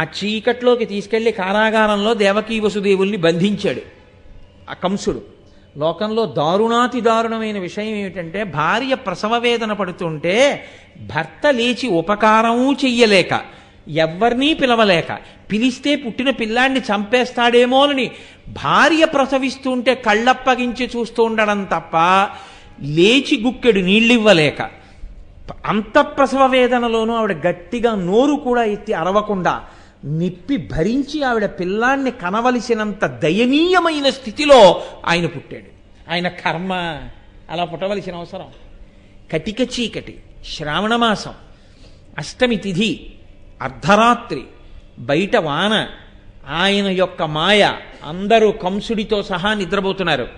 ఆ చీకట్లోకి తీసుకెళ్లి కారాగారంలో దేవకీ వసుదేవుల్ని బంధించాడు ఆ కంసుడు. లోకంలో దారుణాతి దారుణమైన విషయం ఏమిటంటే, భార్య ప్రసవ వేదన పడుతుంటే భర్త లేచి ఉపకారమూ చెయ్యలేక, ఎవ్వరినీ పిలవలేక, పిలిస్తే పుట్టిన పిల్లాన్ని చంపేస్తాడేమోనని భార్య ప్రసవిస్తుంటే కళ్ళప్పగించి చూస్తూ ఉండడం తప్ప లేచి గుక్కెడు నీళ్ళివ్వలేక, అంత ప్రసవ వేదనలోనూ ఆవిడ గట్టిగా నోరు కూడా ఎత్తి అరవకుండా నిప్పి భరించి ఆవిడ పిల్లాన్ని కనవలసినంత దయనీయమైన స్థితిలో ఆయన పుట్టాడు. ఆయన కర్మ అలా పుట్టవలసిన అవసరం. కటిక చీకటి, శ్రావణమాసం, అష్టమి తిథి, అర్ధరాత్రి, బయట వాన, ఆయన యొక్క మాయ. అందరూ కంసుడితో సహా నిద్రపోతున్నారు,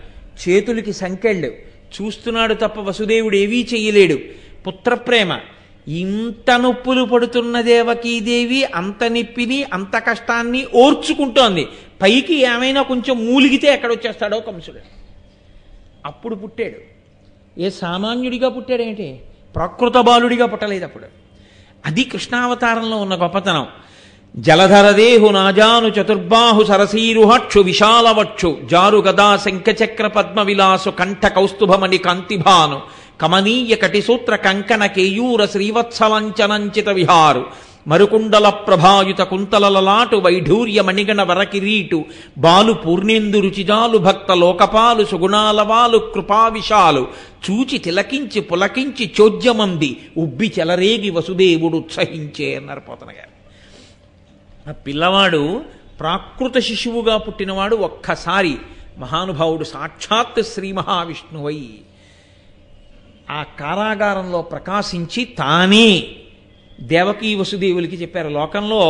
చేతులకి సంకెళ్ళు, చూస్తున్నాడు తప్ప వసుదేవుడు ఏవీ చెయ్యలేడు. పుత్రప్రేమ, ఇంత నొప్పులు పడుతున్న దేవకీదేవి అంత నిప్పిని అంత కష్టాన్ని ఓర్చుకుంటోంది, పైకి ఏమైనా కొంచెం మూలిగితే ఎక్కడొచ్చేస్తాడో కంసుడు. అప్పుడు పుట్టాడు. ఏ సామాన్యుడిగా పుట్టాడేంటి? ప్రకృత బాలుడిగా పుట్టలేదు అప్పుడు. అది కృష్ణావతారంలో ఉన్న గొప్పతనం. జలధరదేహు నాజాను చతుర్బాహు సరసీరుహక్షు విశాలవక్షు జారు గదా శంఖచక్ర పద్మ విలాసు కంఠ కౌస్తుభమణి కాంతిభాను కమనీయ కటిసూత్ర కంకణ కేయూర శ్రీవత్సలంచనంచిత విహారు మరుకుండల ప్రభాయుత కుంతలలలాటు వైఢూర్య మణిగణ వరకిరీటు బాలు పూర్ణేందు రుచిజాలు భక్త లోకపాలు సుగుణాలవాలు కృపావిశాలు చూచి తిలకించి పులకించి చోద్యమంది ఉబ్బి చెలరేగి వసుదేవుడు ఉత్సహించే అన్నారు పోతన గారు. ఆ పిల్లవాడు ప్రాకృత శిశువుగా పుట్టినవాడు ఒక్కసారి మహానుభావుడు సాక్షాత్ శ్రీ మహావిష్ణువై ఆ కారాగారంలో ప్రకాశించి తానే దేవకీ వసుదేవులకి చెప్పారు. లోకంలో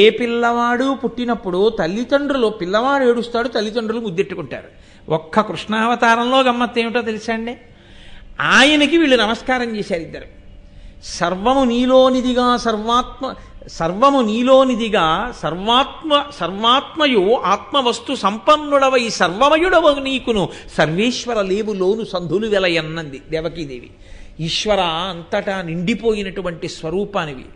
ఏ పిల్లవాడు పుట్టినప్పుడు తల్లిదండ్రులు, పిల్లవాడు ఏడుస్తాడు, తల్లిదండ్రులు ముద్దెట్టుకుంటారు. ఒక్క కృష్ణావతారంలో గమ్మత్తు ఏమిటో తెలుసా అండి? ఆయనకి వీళ్ళు నమస్కారం చేశారు ఇద్దరు. సర్వము నీలోనిదిగా సర్వాత్మ సర్వము నీలోనిదిగా సర్వాత్మ సర్వాత్మయు ఆత్మవస్తు సంపన్నుడవై సర్వమయుడవ నీకును సర్వేశ్వర లేవులోను సంధులు వెలయన్నది దేవకీదేవి. ఈశ్వర అంతటా నిండిపోయినటువంటి స్వరూపానివి,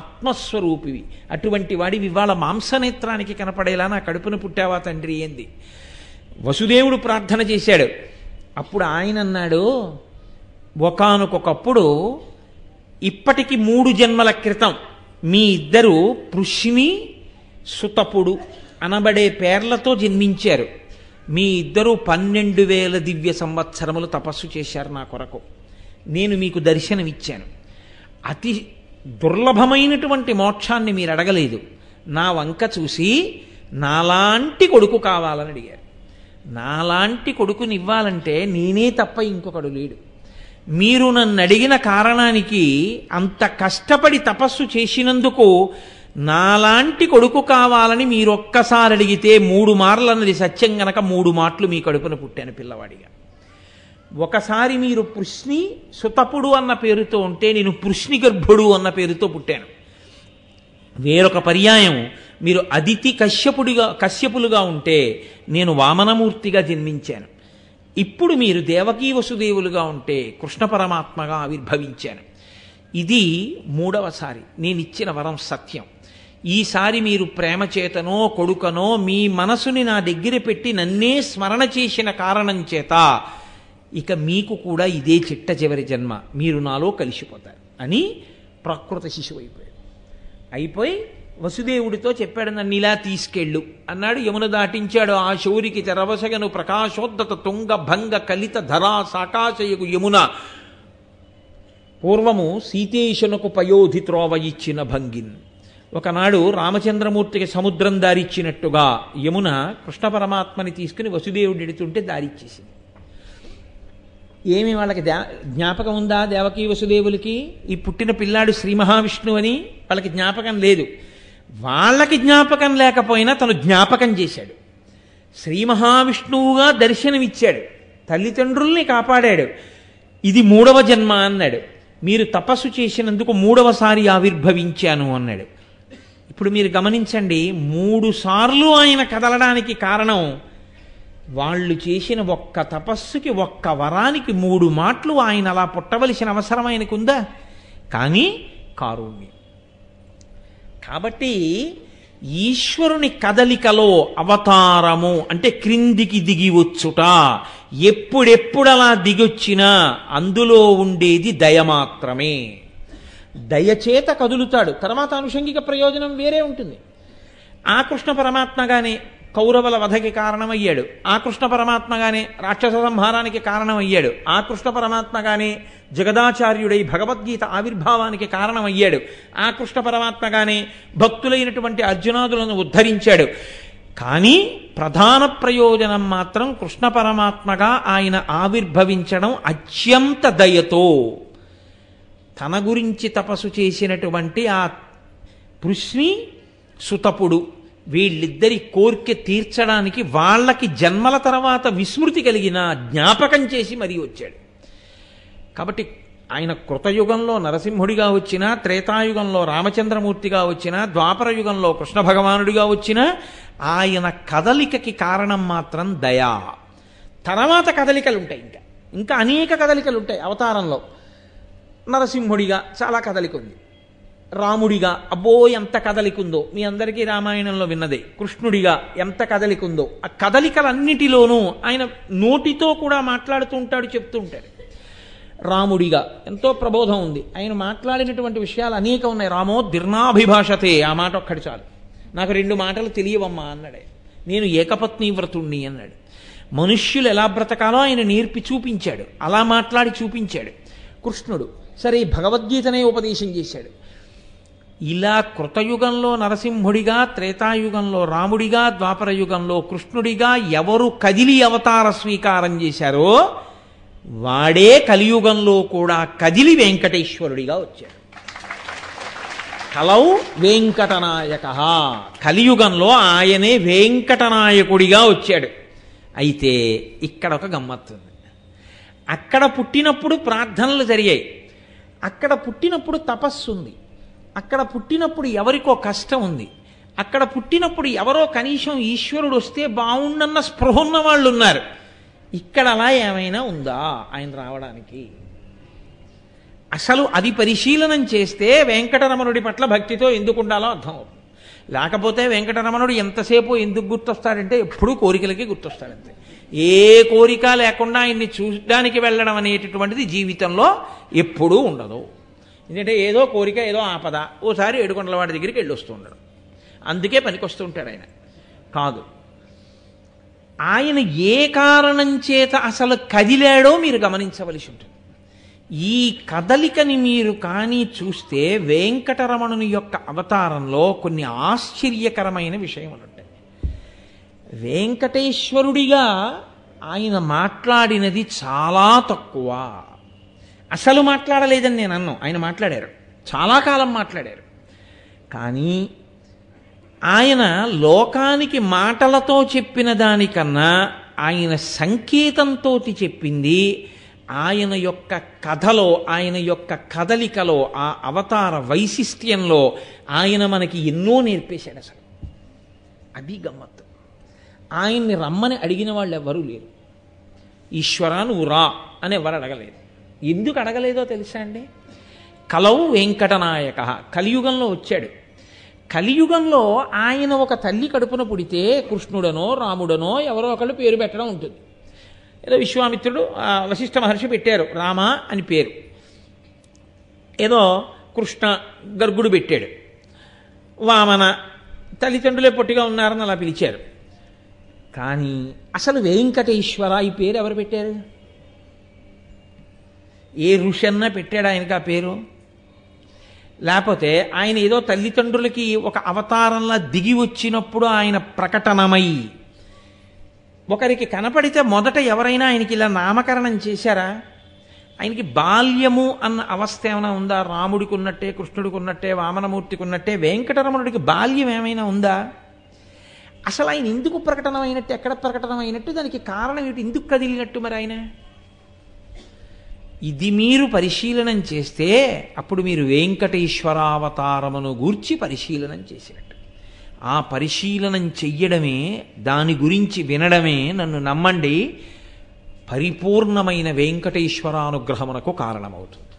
ఆత్మస్వరూపివి, అటువంటి వాడివి ఇవాళ మాంసనేత్రానికి కనపడేలా నా కడుపున పుట్టావా తండ్రి ఏంది. వసుదేవుడు ప్రార్థన చేశాడు. అప్పుడు ఆయన అన్నాడు, ఒకానొకప్పుడు ఇప్పటికి మూడు జన్మల క్రితం మీ ఇద్దరు పృష్ణి సుతపుడు అనబడే పేర్లతో జన్మించారు. మీ ఇద్దరు పన్నెండు వేల దివ్య సంవత్సరములు తపస్సు చేశారు నా కొరకు. నేను మీకు దర్శనమిచ్చాను. అతి దుర్లభమైనటువంటి మోక్షాన్ని మీరు అడగలేదు. నా వంక చూసి నాలాంటి కొడుకు కావాలని అడిగారు. నాలాంటి కొడుకునివ్వాలంటే నేనే తప్ప ఇంకొకడు లేడు. మీరు నన్ను అడిగిన కారణానికి, అంత కష్టపడి తపస్సు చేసినందుకు నాలాంటి కొడుకు కావాలని మీరొక్కసారి అడిగితే మూడు మార్లు అన్నది సత్యం గనక మూడు మాటలు మీ కడుపున పుట్టాను పిల్లవాడిగా. ఒకసారి మీరు పృష్ణి సుతపుడు అన్న పేరుతో ఉంటే నేను పృష్ణి గర్భుడు అన్న పేరుతో పుట్టాను. వేరొక పర్యాయం మీరు అదితి కశ్యపుడిగా కశ్యపులుగా ఉంటే నేను వామనమూర్తిగా జన్మించాను. ఇప్పుడు మీరు దేవకీ వసుదేవులుగా ఉంటే కృష్ణ పరమాత్మగా ఆవిర్భవించాను. ఇది మూడవసారి నేనిచ్చిన వరం సత్యం. ఈసారి మీరు ప్రేమ చేతనో కొడుకనో మీ మనసుని నా దగ్గర పెట్టి నన్నే స్మరణ చేసిన కారణం చేత ఇక మీకు కూడా ఇదే చిట్ట చివరి జన్మ, మీరు నాలో కలిసిపోతారు అని ప్రాకృత శిశువు అయిపోయాడు. అయిపోయి వసుదేవుడితో చెప్పాడు, నన్ను ఇలా తీసుకెళ్ళు అన్నాడు. యమున దాటించాడు. ఆ శౌరికి తెరవసగను ప్రకాశోద్ధత తుంగ భంగ కలిత ధరా సాకాశయకు యమున పూర్వము సీతేశనకు పయోధి త్రోవ ఇచ్చిన భంగిన్. ఒకనాడు రామచంద్రమూర్తికి సముద్రం దారిచ్చినట్టుగా యమున కృష్ణ పరమాత్మని తీసుకుని వసుదేవుడు ఎడుతుంటే దారిచ్చేసింది. ఏమి వాళ్ళకి జ్ఞాపకం ఉందా దేవకీ వసుదేవులకి ఈ పుట్టిన పిల్లాడు శ్రీ మహావిష్ణువు అని? వాళ్ళకి జ్ఞాపకం లేదు. వాళ్ళకి జ్ఞాపకం లేకపోయినా తను జ్ఞాపకం చేశాడు. శ్రీ మహావిష్ణువుగా దర్శనమిచ్చాడు, తల్లిదండ్రుల్ని కాపాడాడు. ఇది మూడవ జన్మ అన్నాడు. మీరు తపస్సు చేసినందుకు మూడవసారి ఆవిర్భవించాను అన్నాడు. ఇప్పుడు మీరు గమనించండి, మూడు సార్లు ఆయన కదలడానికి కారణం వాళ్ళు చేసిన ఒక్క తపస్సుకి, ఒక్క వరానికి మూడు మాటలు. ఆయన అలా పుట్టవలసిన అవసరం ఆయనకు ఉందా? కానీ కారుణ్యం. కాబట్టి ఈశ్వరుని కదలికలో అవతారము అంటే క్రిందికి దిగివచ్చుట. ఎప్పుడెప్పుడు అలా దిగొచ్చినా అందులో ఉండేది దయ మాత్రమే. దయచేత కదులుతాడు. తర్వాత అనుషంగిక ప్రయోజనం వేరే ఉంటుంది. ఆ కృష్ణ పరమాత్మగానే కౌరవుల వధకి కారణమయ్యాడు. ఆ కృష్ణ పరమాత్మగానే రాక్షస సంహారానికి కారణమయ్యాడు. ఆ కృష్ణ పరమాత్మగానే జగదాచార్యుడై భగవద్గీత ఆవిర్భావానికి కారణమయ్యాడు. ఆ కృష్ణ పరమాత్మగానే భక్తులైనటువంటి అర్జునాదులను ఉద్ధరించాడు. కానీ ప్రధాన ప్రయోజనం మాత్రం కృష్ణ పరమాత్మగా ఆయన ఆవిర్భవించడం అత్యంత దయతో. తన గురించి తపస్సు చేసినటువంటి ఆ పృష్ణి సుతపుడు వీళ్ళిద్దరి కోరిక తీర్చడానికి వాళ్ళకి జన్మల తర్వాత విస్మృతి కలిగిన జ్ఞాపకం చేసి మరీ వచ్చాడు. కాబట్టి ఆయన కృతయుగంలో నరసింహుడిగా వచ్చినా, త్రేతాయుగంలో రామచంద్రమూర్తిగా వచ్చినా, ద్వాపర యుగంలో కృష్ణ భగవానుడిగా వచ్చినా ఆయన కదలికకి కారణం మాత్రం దయా. తర్వాత కదలికలు ఉంటాయి, ఇంకా ఇంకా అనేక కదలికలు ఉంటాయి అవతారంలో. నరసింహుడిగా చాలా కదలిక ఉంది. రాముడిగా అబ్బో ఎంత కదలికుందో, మీ అందరికీ రామాయణంలో విన్నదే. కృష్ణుడిగా ఎంత కదలికుందో. ఆ కదలికలన్నిటిలోనూ ఆయన నోటితో కూడా మాట్లాడుతూ ఉంటాడు, చెప్తూ ఉంటాడు. రాముడిగా ఎంతో ప్రబోధం ఉంది. ఆయన మాట్లాడినటువంటి విషయాలు అనేక ఉన్నాయి. రామో దీర్ణాభిభాషతే, ఆ మాట ఒక్కటి చాలు. నాకు రెండు మాటలు తెలియవమ్మా అన్నాడు. నేను ఏకపత్ని వ్రతుణ్ణి అన్నాడు. మనుష్యులు ఎలా బ్రతకాలో ఆయన నేర్పి చూపించాడు, అలా మాట్లాడి చూపించాడు. కృష్ణుడు సరే భగవద్గీతనే ఉపదేశం చేశాడు. ఇలా కృతయుగంలో నరసింహుడిగా, త్రేతాయుగంలో రాముడిగా, ద్వాపర యుగంలో కృష్ణుడిగా ఎవరు కదిలి అవతార స్వీకారం చేశారో వాడే కలియుగంలో కూడా కదిలి వెంకటేశ్వరుడిగా వచ్చాడు. కలౌ వెంకటనాయక, కలియుగంలో ఆయనే వెంకటనాయకుడిగా వచ్చాడు. అయితే ఇక్కడ ఒక గమ్మత్తుంది. అక్కడ పుట్టినప్పుడు ప్రార్థనలు జరిగాయి, అక్కడ పుట్టినప్పుడు తపస్సు ఉంది, అక్కడ పుట్టినప్పుడు ఎవరికో కష్టం ఉంది, అక్కడ పుట్టినప్పుడు ఎవరో కనీసం ఈశ్వరుడు వస్తే బాగుండన్న స్పృహ ఉన్న వాళ్ళు ఉన్నారు. ఇక్కడ అలా ఏమైనా ఉందా ఆయన రావడానికి? అసలు అది పరిశీలనం చేస్తే వెంకటరమణుడి పట్ల భక్తితో ఎందుకు ఉండాలో అర్థం అవుతుంది. లేకపోతే వెంకటరమణుడు ఎంతసేపు ఎందుకు గుర్తొస్తాడంటే ఎప్పుడూ కోరికలకి గుర్తొస్తాడంతే. ఏ కోరిక లేకుండా ఆయన్ని చూడడానికి వెళ్ళడం అనేటటువంటిది జీవితంలో ఎప్పుడూ ఉండదు. ఎందుకంటే ఏదో కోరిక ఏదో ఆపద ఓసారి ఏడుకొండలవాడి దగ్గరికి వెళ్ళి వస్తూ ఉండడం, అందుకే పనికొస్తూ ఉంటాడు ఆయన. కాదు, ఆయన ఏ కారణం చేత అసలు కదిలాడో మీరు గమనించవలసి ఉంటుంది. ఈ కదలికని మీరు కానీ చూస్తే వెంకటరమణుని యొక్క అవతారంలో కొన్ని ఆశ్చర్యకరమైన విషయములు ఉంటాయి. వెంకటేశ్వరుడిగా ఆయన మాట్లాడినది చాలా తక్కువ. అసలు మాట్లాడలేదని నేను అన్నాను, ఆయన మాట్లాడారు, చాలా కాలం మాట్లాడారు. కానీ ఆయన లోకానికి మాటలతో చెప్పిన దానికన్నా ఆయన సంకేతంతో చెప్పింది ఆయన యొక్క కథలో, ఆయన యొక్క కదలికలో, ఆ అవతార వైశిష్ట్యంలో ఆయన మనకి ఎన్నో నేర్పేశాడు. అసలు అది గమ్మత్తు. ఆయన్ని రమ్మని అడిగిన వాళ్ళు ఎవరూ లేరు. ఈశ్వరా నువ్వు రా అని ఎవరు అడగలేదు. ఎందుకు అడగలేదో తెలుసా అండి? కలవు వెంకటనాయక, కలియుగంలో వచ్చాడు. కలియుగంలో ఆయన ఒక తల్లి కడుపున పుడితే కృష్ణుడనో రాముడనో ఎవరో ఒకళ్ళు పేరు పెట్టడం ఉంటుంది. ఏదో విశ్వామిత్రుడు వశిష్ఠ మహర్షి పెట్టారు రామ అని పేరు, ఏదో కృష్ణ గర్గుడు పెట్టాడు, వామన తల్లిదండ్రులే పొట్టిగా ఉన్నారని అలా పిలిచారు. కానీ అసలు వెంకటేశ్వర ఈ పేరు ఎవరు పెట్టారు? ఏ ఋషి అన్నా పెట్టాడు ఆయనకు ఆ పేరు? లేకపోతే ఆయన ఏదో తల్లిదండ్రులకి ఒక అవతారంలా దిగి వచ్చినప్పుడు ఆయన ప్రకటనమై ఒకరికి కనపడితే మొదట ఎవరైనా ఆయనకి ఇలా నామకరణం చేశారా? ఆయనకి బాల్యము అన్న అవస్థ ఏమైనా ఉందా? రాముడికి ఉన్నట్టే, కృష్ణుడికి ఉన్నట్టే, వామనమూర్తికి ఉన్నట్టే వెంకటరమణుడికి బాల్యం ఏమైనా ఉందా? అసలు ఆయన ఎందుకు ప్రకటనమైనట్టు, ఎక్కడ ప్రకటనమైనట్టు, దానికి కారణం ఏమిటి, ఎందుకు కదిలినట్టు మరి ఆయన? ఇది మీరు పరిశీలనం చేస్తే అప్పుడు మీరు వెంకటేశ్వరావతారమును గూర్చి పరిశీలనం చేసినట్టు. ఆ పరిశీలనం చెయ్యడమే, దాని గురించి వినడమే, నన్ను నమ్మండి, పరిపూర్ణమైన వెంకటేశ్వరానుగ్రహమునకు కారణమవుతుంది.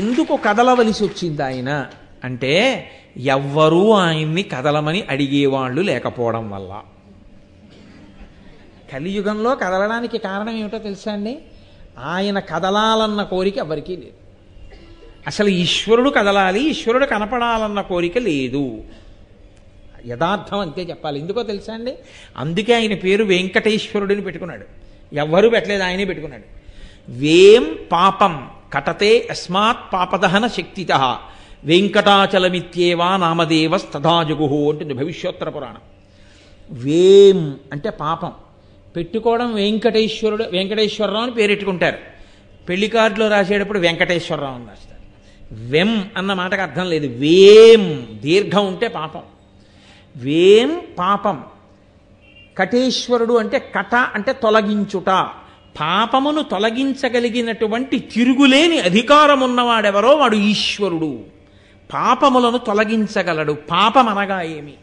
ఎందుకు కదలవలసి వచ్చింది ఆయన అంటే ఎవ్వరూ ఆయన్ని కదలమని అడిగేవాళ్ళు లేకపోవడం వల్ల. కలియుగంలో కదలడానికి కారణం ఏమిటో తెలుసా అండి? ఆయన కదలాలన్న కోరిక ఎవరికీ లేదు. అసలు ఈశ్వరుడు కదలాలి, ఈశ్వరుడు కనపడాలన్న కోరిక లేదు. యథార్థం అంతే చెప్పాలి. ఎందుకో తెలుసా అండి? అందుకే ఆయన పేరు వెంకటేశ్వరుడిని పెట్టుకున్నాడు, ఎవ్వరూ పెట్టలేదు, ఆయనే పెట్టుకున్నాడు. వేం పాపం కటతే అస్మాత్ పాపదహన శక్తిత వెంకటాచలమిత్యేవా నామదేవ స్తథా జగుహు అంటుంది భవిష్యోత్తర పురాణం. వేం అంటే పాపం పెట్టుకోవడం. వెంకటేశ్వరుడు వెంకటేశ్వరరావు అని పేరెట్టుకుంటారు, పెళ్లి కార్డులో రాసేటప్పుడు వెంకటేశ్వరరావు అని రాస్తారు. వెం అన్న మాటకు అర్థం లేదు, వేం దీర్ఘం ఉంటే పాపం. వేం పాపం కటేశ్వరుడు అంటే కట అంటే తొలగించుట. పాపమును తొలగించగలిగినటువంటి తిరుగులేని అధికారమున్నవాడెవరో వాడు ఈశ్వరుడు. పాపములను తొలగించగలడు. పాపం అనగా ఏమి?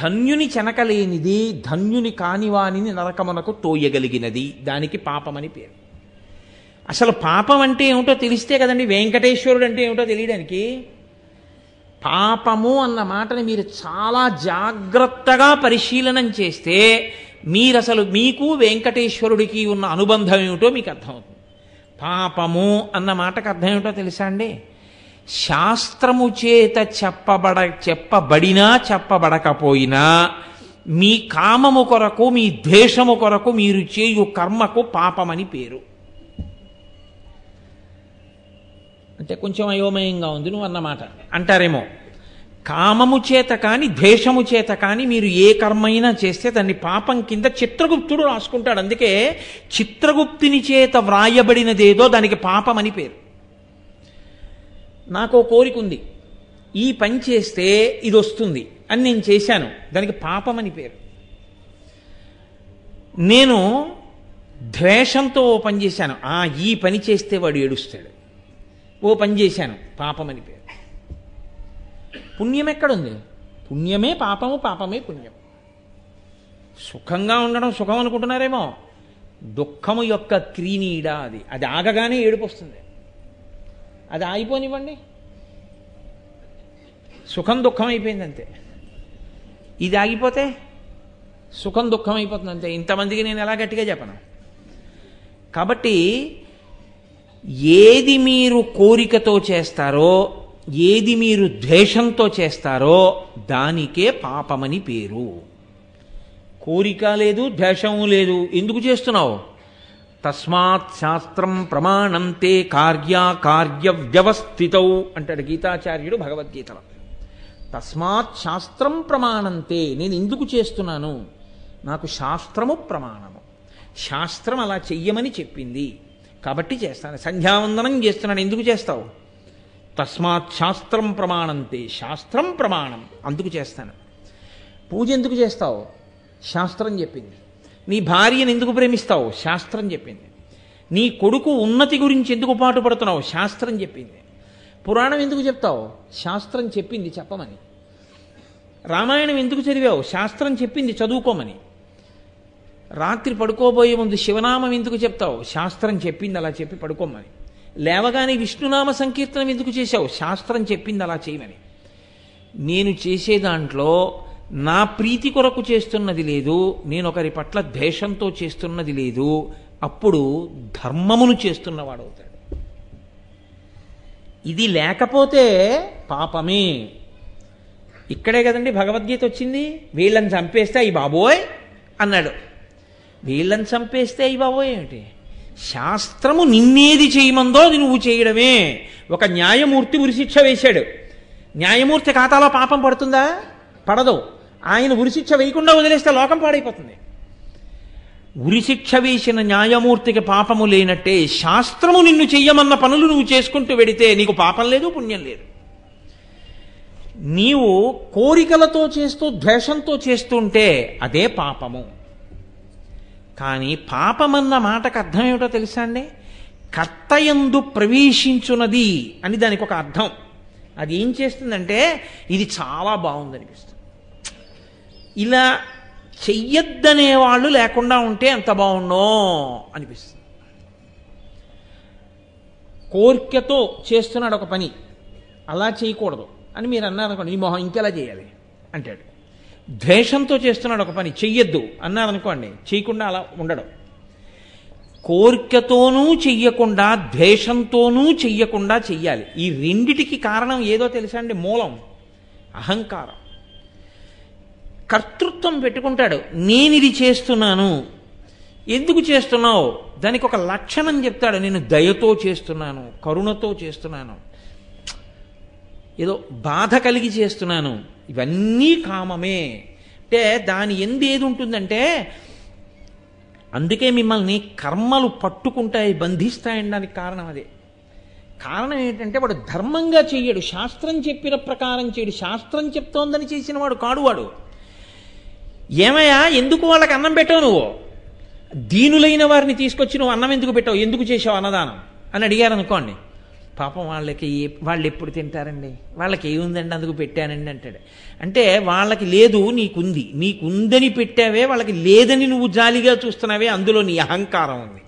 ధన్యుని చెనకలేనిది, ధన్యుని కానివానిని నరకమునకు తోయగలిగినది, దానికి పాపమని పేరు. అసలు పాపం అంటే ఏమిటో తెలిస్తే కదండి వెంకటేశ్వరుడు అంటే ఏమిటో తెలియడానికి. పాపము అన్న మాటని మీరు చాలా జాగ్రత్తగా పరిశీలనం చేస్తే మీరు అసలు మీకు వెంకటేశ్వరుడికి ఉన్న అనుబంధం ఏమిటో మీకు అర్థమవుతుంది. పాపము అన్న మాటకు అర్థం ఏమిటో తెలుసా అండి? శాస్త్రము చేత చెప్పబడ చెప్పబడినా చెప్పబడకపోయినా మీ కామము కొరకు, మీ ద్వేషము కొరకు మీరు చేయు కర్మకు పాపమని పేరు. అంటే కొంచెం అయోమయంగా ఉంది నువ్వు అన్నమాట అంటారేమో. కామము చేత కానీ ద్వేషము చేత కానీ మీరు ఏ కర్మైనా చేస్తే దాన్ని పాపం కింద చిత్రగుప్తుడు రాసుకుంటాడు. అందుకే చిత్రగుప్తుని చేత వ్రాయబడినదేదో దానికి పాపం అని పేరు. నాకు కోరిక ఉంది, ఈ పని చేస్తే ఇది వస్తుంది అని నేను చేశాను, దానికి పాపం అని పేరు. నేను ద్వేషంతో ఓ పని చేశాను, ఆ ఈ పని చేస్తే వాడు ఏడుస్తాడు, ఓ పని చేశాను, పాపం అని పేరు. పుణ్యం ఎక్కడుంది? పుణ్యమే పాపము, పాపమే పుణ్యం. సుఖంగా ఉండడం సుఖం అనుకుంటున్నారేమో, దుఃఖము యొక్క క్రీనీడ అది. అది ఆగగానే ఏడుపు వస్తుంది. అది ఆగిపోనివ్వండి, సుఖం దుఃఖం అయిపోయింది అంతే. ఇది ఆగిపోతే సుఖం దుఃఖం అయిపోతుంది అంతే. ఇంతమందికి నేను ఎలా గట్టిగా చెప్పను. కాబట్టి ఏది మీరు కోరికతో చేస్తారో, ఏది మీరు ద్వేషంతో చేస్తారో దానికే పాపమని పేరు. కోరిక లేదు, ద్వేషము లేదు, ఎందుకు చేస్తున్నావు? తస్మాత్ శాస్త్రం ప్రమాణంతే కార్యకార్య వ్యవస్థితౌ అంటాడు గీతాచార్యుడు భగవద్గీతలో. తస్మాత్ శాస్త్రం ప్రమాణంతే, నేను ఎందుకు చేస్తున్నాను, నాకు శాస్త్రము ప్రమాణము, శాస్త్రం అలా చెయ్యమని చెప్పింది కాబట్టి చేస్తాను. సంధ్యావందనం చేస్తున్నాను, ఎందుకు చేస్తావు? తస్మాత్ శాస్త్రం ప్రమాణంతే, శాస్త్రం ప్రమాణం, అందుకు చేస్తాను. పూజ ఎందుకు చేస్తావు? శాస్త్రం చెప్పింది. నీ భార్యను ఎందుకు ప్రేమిస్తావు? శాస్త్రం చెప్పింది. నీ కొడుకు ఉన్నతి గురించి ఎందుకు పాటుపడుతున్నావు? శాస్త్రం చెప్పింది. పురాణం ఎందుకు చెప్తావు? శాస్త్రం చెప్పింది చెప్పమని. రామాయణం ఎందుకు చదివావు? శాస్త్రం చెప్పింది చదువుకోమని. రాత్రి పడుకోబోయే ముందు శివనామం ఎందుకు చెప్తావు? శాస్త్రం చెప్పింది అలా చెప్పి పడుకోమని. లేవగానే విష్ణునామ సంకీర్తనం ఎందుకు చేశావు? శాస్త్రం చెప్పింది అలా చేయమని. నేను చేసే దాంట్లో నా ప్రీతి కొరకు చేస్తున్నది లేదు, నేను ఒకరి పట్ల ద్వేషంతో చేస్తున్నది లేదు, అప్పుడు ధర్మమును చేస్తున్నవాడు అవుతాడు. ఇది లేకపోతే పాపమే. ఇక్కడే కదండి భగవద్గీత వచ్చింది. వీళ్ళని చంపేస్తే అయ్యి బాబోయ్ అన్నాడు. వీళ్ళని చంపేస్తే అయ్యి బాబోయ్ ఏమిటి? శాస్త్రము నిన్నేది చేయమందో అది నువ్వు చేయడమే. ఒక న్యాయమూర్తి ఉరిశిక్ష వేశాడు. న్యాయమూర్తి ఖాతాలో పాపం పడుతుందా? పడదు. ఆయన ఉరిశిక్ష వేయకుండా వదిలేస్తే లోకం పాడైపోతుంది. ఉరిశిక్ష వేసిన న్యాయమూర్తికి పాపము లేనట్టే శాస్త్రము నిన్ను చెయ్యమన్న పనులు నువ్వు చేసుకుంటూ వెడితే నీకు పాపం లేదు, పుణ్యం లేదు. నీవు కోరికలతో చేస్తూ ద్వేషంతో చేస్తుంటే అదే పాపము. కానీ పాపమన్న మాటకు అర్థం ఏమిటో తెలుసా అండి? కర్తయందు ప్రవేశించున్నది అని దానికి ఒక అర్థం. అది ఏం చేస్తుందంటే ఇది చాలా బాగుంది అనిపిస్తుంది. ఇలా చెయ్యొద్దనే వాళ్ళు లేకుండా ఉంటే ఎంత బాగుండో అనిపిస్తుంది. కోరికతో చేస్తున్నాడు ఒక పని, అలా చేయకూడదు అని మీరు అన్నారనుకోండి, ఈ మొహం ఇంకెలా చేయాలి అంటాడు. ద్వేషంతో చేస్తున్నాడు ఒక పని, చెయ్యొద్దు అన్నారనుకోండి, చేయకుండా అలా ఉండడం. కోరికతోనూ చెయ్యకుండా ద్వేషంతోనూ చెయ్యకుండా చెయ్యాలి. ఈ రెండిటికి కారణం ఏదో తెలుసా అండి? మూలం అహంకారం. కర్తృత్వం పెట్టుకుంటాడు, నేను ఇది చేస్తున్నాను, ఎందుకు చేస్తున్నావు దానికి ఒక లక్షణం చెప్తాడు. నేను దయతో చేస్తున్నాను, కరుణతో చేస్తున్నాను, ఏదో బాధ కలిగి చేస్తున్నాను, ఇవన్నీ కామమే. అంటే దాని ఎందు ఏది ఉంటుందంటే, అందుకే మిమ్మల్ని కర్మలు పట్టుకుంటాయి, బంధిస్తాయనడానికి కారణం అదే. కారణం ఏంటంటే వాడు ధర్మంగా చెయ్యడు, శాస్త్రం చెప్పిన ప్రకారం చేయడు, శాస్త్రం చెప్తోందని చేసిన వాడు కాడువాడు. ఏమయ్యా ఎందుకు వాళ్ళకి అన్నం పెట్టావు నువ్వు? దీనులైన వారిని తీసుకొచ్చి నువ్వు అన్నం ఎందుకు పెట్టావు, ఎందుకు చేసావు అన్నదానం అని అడిగారు అనుకోండి, పాపం వాళ్ళకి వాళ్ళు ఎప్పుడు తింటారండి, వాళ్ళకి ఏముందండి అందుకు పెట్టానండి అంటాడు. అంటే వాళ్ళకి లేదు, నీకుంది, నీకుందని పెట్టావే, వాళ్ళకి లేదని నువ్వు జాలిగా చూస్తున్నావే, అందులో నీ అహంకారం ఉంది.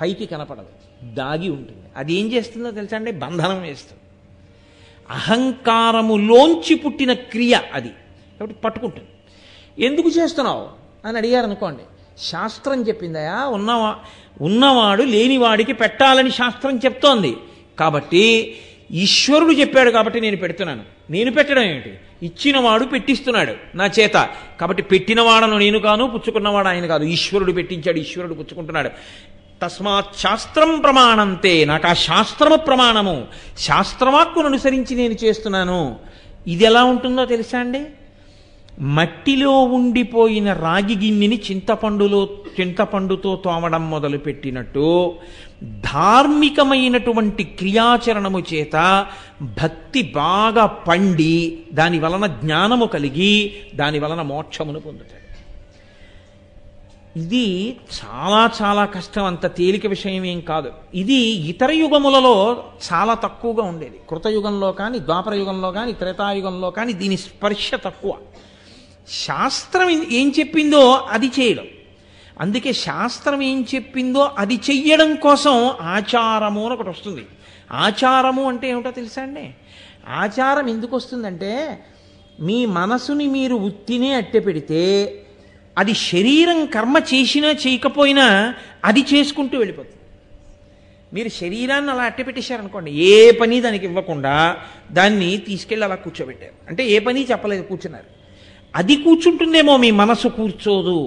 పైకి కనపడదు, దాగి ఉంటుంది. అది ఏం చేస్తుందో తెలుసా అండి? బంధనం వేస్తుంది. అహంకారములోంచి పుట్టిన క్రియ అది, కాబట్టి పట్టుకుంటుంది. ఎందుకు చేస్తున్నావు అని అడిగారు అనుకోండి, శాస్త్రం చెప్పిందయా, ఉన్నవా ఉన్నవాడు లేనివాడికి పెట్టాలని శాస్త్రం చెప్తోంది కాబట్టి, ఈశ్వరుడు చెప్పాడు కాబట్టి నేను పెడుతున్నాను. నేను పెట్టడం ఏమిటి? ఇచ్చినవాడు పెట్టిస్తున్నాడు నా చేత కాబట్టి పెట్టినవాడను నేను కాను, పుచ్చుకున్నవాడు ఆయన కాదు, ఈశ్వరుడు పెట్టించాడు, ఈశ్వరుడు పుచ్చుకుంటున్నాడు. తస్మాత్ శాస్త్రం ప్రమాణంతే, నాకు ఆ శాస్త్రము ప్రమాణము, శాస్త్రవాక్కును అనుసరించి నేను చేస్తున్నాను. ఇది ఎలా ఉంటుందో తెలుసా అండి? మట్టిలో ఉండిపోయిన రాగి గిన్నెని చింతపండులో చింతపండుతో తోమడం మొదలుపెట్టినట్టు ధార్మికమైనటువంటి క్రియాచరణము చేత భక్తి బాగా పండి దాని వలన జ్ఞానము కలిగి దాని వలన మోక్షమును పొందుతాడు. ఇది చాలా చాలా కష్టం, అంత తేలిక విషయం ఏం కాదు. ఇది ఇతర యుగములలో చాలా తక్కువగా ఉండేది. కృతయుగంలో కానీ, ద్వాపరయుగంలో కానీ, త్రేతాయుగంలో కానీ దీని స్పర్శ తక్కువ. శాస్త్రం ఏం చెప్పిందో అది చేయడం. అందుకే శాస్త్రం ఏం చెప్పిందో అది చెయ్యడం కోసం ఆచారము అని ఒకటి వస్తుంది. ఆచారము అంటే ఏమిటో తెలుసా అండి? ఆచారం ఎందుకు వస్తుందంటే, మీ మనసుని మీరు ఉత్తినే అట్టె పెడితే అది శరీరం కర్మ చేసినా చేయకపోయినా అది చేసుకుంటూ వెళ్ళిపోతుంది. మీరు శరీరాన్ని అలా అట్టపెట్టేశారనుకోండి, ఏ పని దానికి ఇవ్వకుండా దాన్ని తీసుకెళ్ళి అలా కూర్చోబెట్టారు. అంటే ఏ పని చెప్పలేదు, కూర్చున్నారు. అది కూర్చుంటుందేమో, మీ మనసు కూర్చోదు.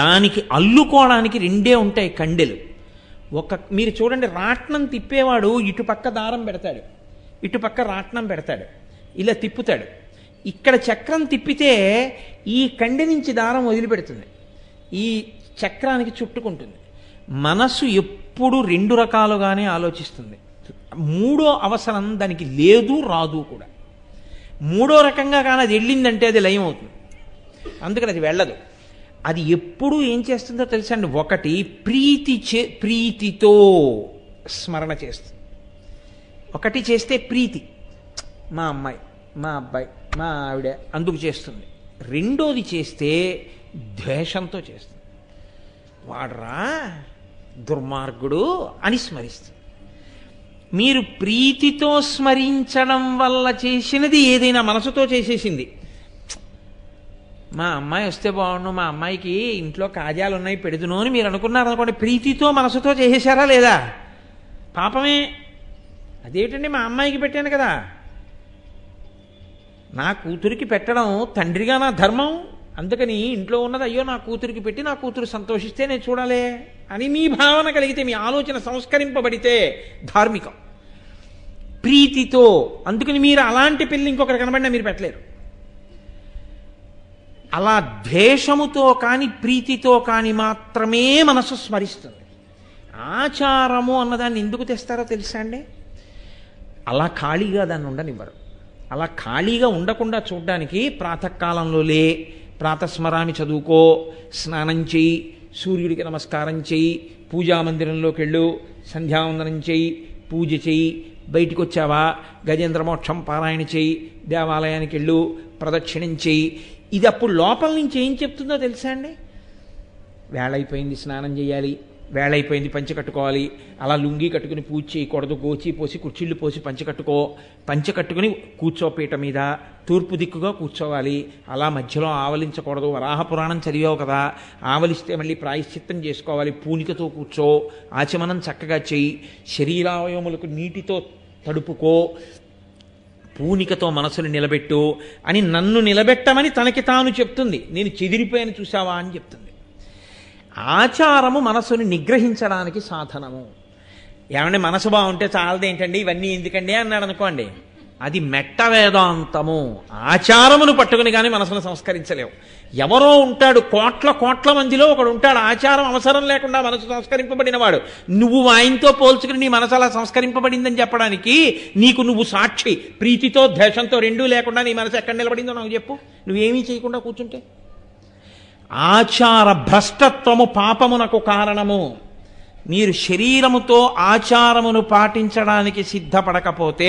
దానికి అల్లుకోవడానికి రెండే ఉంటాయి కండెలు. ఒక మీరు చూడండి, రాట్నం తిప్పేవాడు ఇటుపక్క దారం పెడతాడు, ఇటుపక్క రాట్నం పెడతాడు, ఇలా తిప్పుతాడు. ఇక్కడ చక్రం తిప్పితే ఈ కండె నుంచి దారం వదిలిపెడుతుంది, ఈ చక్రానికి చుట్టుకుంటుంది. మనస్సు ఎప్పుడు రెండు రకాలుగానే ఆలోచిస్తుంది. మూడో అవసరం దానికి లేదు, రాదు కూడా. మూడో రకంగా కానీ అది వెళ్ళిందంటే అది లయం అవుతుంది, అందుకని అది వెళ్ళదు. అది ఎప్పుడు ఏం చేస్తుందో తెలుసండి, ఒకటి ప్రీతి చే ప్రీతితో స్మరణ చేస్తుంది. ఒకటి చేస్తే ప్రీతి, మా అమ్మాయి, మా అబ్బాయి, మా ఆవిడ, అందుకు చేస్తుంది. రెండోది చేస్తే ద్వేషంతో చేస్తుంది, వాడరా దుర్మార్గుడు అని స్మరిస్తుంది. మీరు ప్రీతితో స్మరించడం వల్ల చేసినది ఏదైనా మనసుతో చేసేసింది. మా అమ్మాయి వస్తే బాగుండు, మా అమ్మాయికి ఇంట్లో కాజాలు ఉన్నాయి పెడుదును అని మీరు అనుకున్నారనుకోండి, ప్రీతితో మనసుతో చేసేసారా లేదా? పాపమే. అదేమిటండి, మా అమ్మాయికి పెట్టాను కదా, నా కూతురికి పెట్టడం తండ్రిగా నా ధర్మం, అందుకని ఇంట్లో ఉన్నది అయ్యో నా కూతురికి పెట్టి నా కూతురు సంతోషిస్తే నేను చూడాలి అని మీ భావన కలిగితే, మీ ఆలోచన సంస్కరింపబడితే ధార్మికం, ప్రీతితో. అందుకని మీరు అలాంటి పెళ్ళి ఇంకొకరు కనబడినా మీరు పెట్టలేరు. అలా ద్వేషముతో కానీ ప్రీతితో కానీ మాత్రమే మనసు స్మరిస్తుంది. ఆచారము అన్నదాన్ని ఎందుకు తెస్తారో తెలుసా అండి, అలా ఖాళీగా దాన్ని ఉండనివ్వరు. అలా ఖాళీగా ఉండకుండా చూడ్డానికి ప్రాతకాలంలో లే, ప్రాతస్మరామి చదువుకో, స్నానం చేయి, సూర్యుడికి నమస్కారం చేయి, పూజామందిరంలోకి వెళ్ళు, సంధ్యావందనం చేయి, పూజ చేయి, బయటికి వచ్చావా గజేంద్రమోక్షం పారాయణ చేయి, దేవాలయానికి వెళ్ళు, ప్రదక్షిణం చేయి. ఇది అప్పుడు లోపల నుంచి ఏం చెప్తుందో తెలుసా అండి, వేళైపోయింది స్నానం చేయాలి, వేళైపోయింది పంచె కట్టుకోవాలి, అలా లుంగి కట్టుకుని పూజ చేయకూడదు, గోచి పోసి కుర్చీళ్ళు పోసి పంచె కట్టుకో, పంచె కట్టుకుని కూర్చోపీట మీద తూర్పు దిక్కుగా కూర్చోవాలి, అలా మధ్యలో ఆవలించకూడదు, వరాహ పురాణం చదివావు కదా, ఆవలిస్తే మళ్ళీ ప్రాయశ్చిత్తం చేసుకోవాలి, పూనికతో కూర్చో, ఆచమనం చక్కగా చేయి, శరీరావయములకు నీటితో తడుపుకో, పూనికతో మనసును నిలబెట్టు అని, నన్ను నిలబెట్టమని తనకి తాను చెప్తుంది. నేను చెదిరిపోయాను చూసావా అని చెప్తుంది. ఆచారము మనసును నిగ్రహించడానికి సాధనము. ఏమంటే మనసు బాగుంటే చాలదేంటండి ఇవన్నీ ఎందుకండి అన్నాడు అనుకోండి, అది మెట్ట వేదాంతము. ఆచారమును పట్టుకుని కానీ మనసును సంస్కరించలేవు. ఎవరో ఉంటాడు, కోట్ల కోట్ల మందిలో ఒకడు ఉంటాడు, ఆచారం అవసరం లేకుండా మనసు సంస్కరింపబడిన వాడు. నువ్వు ఆయనతో పోల్చుకుని నీ మనసు అలా సంస్కరింపబడిందని చెప్పడానికి నీకు నువ్వు సాక్షి. ప్రీతితో ద్వేషంతో రెండూ లేకుండా నీ మనసు ఎక్కడ నిలబడిందో నాకు చెప్పు, నువ్వేమీ చేయకుండా కూర్చుంటే. ఆచార భ్రష్టత్వము పాపమునకు కారణము. మీరు శరీరముతో ఆచారమును పాటించడానికి సిద్ధపడకపోతే,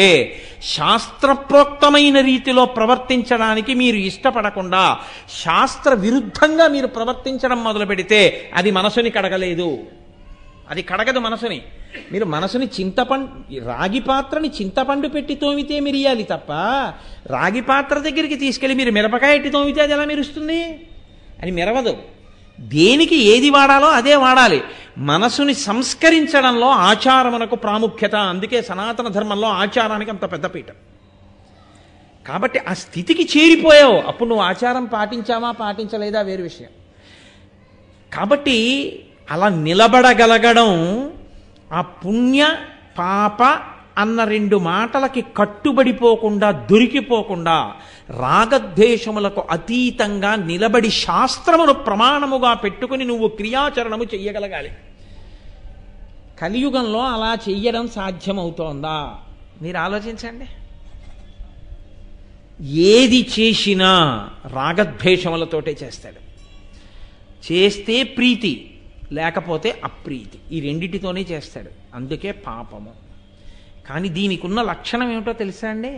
శాస్త్రప్రోక్తమైన రీతిలో ప్రవర్తించడానికి మీరు ఇష్టపడకుండా శాస్త్ర విరుద్ధంగా మీరు ప్రవర్తించడం మొదలు పెడితే అది మనసుని కడగలేదు, అది కడగదు మనసుని. మీరు మనసుని చింతపండు, రాగి పాత్రని చింతపండు పెట్టి తోమితే మిరియాలి తప్ప, రాగి పాత్ర దగ్గరికి తీసుకెళ్ళి మీరు మిరపకాయ ఎట్టి తోమితే అది ఎలా మెరుస్తుంది, అని మెరవదు. దేనికి ఏది వాడాలో అదే వాడాలి. మనసుని సంస్కరించడంలో ఆచారమునకు ప్రాముఖ్యత. అందుకే సనాతన ధర్మంలో ఆచారానికి అంత పెద్దపీట. కాబట్టి ఆ స్థితికి చేరిపోయావు, అప్పుడు నువ్వు ఆచారం పాటించావా పాటించలేదా వేరు విషయం. కాబట్టి అలా నిలబడగలగడం ఆ పుణ్య పాప అన్న రెండు మాటలకి కట్టుబడిపోకుండా, దొరికిపోకుండా, రాగద్వేషములకు అతీతంగా నిలబడి శాస్త్రమును ప్రమాణముగా పెట్టుకుని నువ్వు క్రియాచరణము చెయ్యగలగాలి. కలియుగంలో అలా చెయ్యడం సాధ్యమవుతోందా? మీరు ఆలోచించండి. ఏది చేసినా రాగద్వేషములతోటే చేస్తాడు. చేస్తే ప్రీతి, లేకపోతే అప్రీతి, ఈ రెండిటితోనే చేస్తాడు, అందుకే పాపము. కానీ దీనికి ఉన్న లక్షణం ఏమిటో తెలుసా అండి,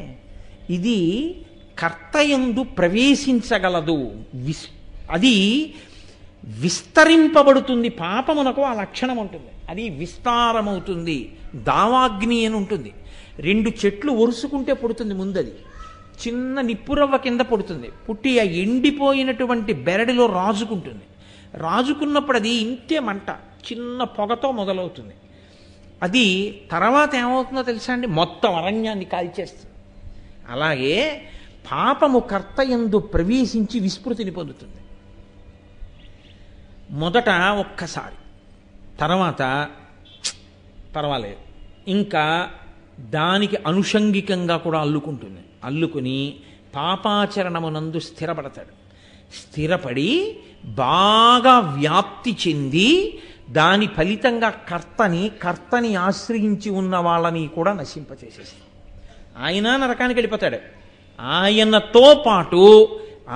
ఇది కర్తయందు ప్రవేశించగలదు, విస్ అది విస్తరింపబడుతుంది. పాపమునకు ఆ లక్షణం ఉంటుంది, అది విస్తారమవుతుంది. దావాగ్ని అని ఉంటుంది, రెండు చెట్లు ఒరుసుకుంటే పుడుతుంది. ముందది చిన్న నిప్పురవ్వ కింద పుడుతుంది, పుట్టి ఆ ఎండిపోయినటువంటి బెరడిలో రాజుకుంటుంది. రాజుకున్నప్పుడు అది ఇంతే మంట, చిన్న పొగతో మొదలవుతుంది. అది తర్వాత ఏమవుతుందో తెలుసా అండి, మొత్తం అరణ్యాన్ని కాల్చేస్తుంది. అలాగే పాపము కర్తయందు ప్రవేశించి విస్మృతిని పొందుతుంది. మొదట ఒక్కసారి, తర్వాత పర్వాలేదు, ఇంకా దానికి అనుషంగికంగా కూడా అల్లుకుంటుంది. అల్లుకుని పాపాచరణమునందు స్థిరపడతాడు. స్థిరపడి బాగా వ్యాప్తి చెంది దాని ఫలితంగా కర్తని కర్తని ఆశ్రయించి ఉన్న వాళ్ళని కూడా నశింపచేసేస్తాడు. ఆయన నరకానికి వెళ్ళిపోతాడు, ఆయనతో పాటు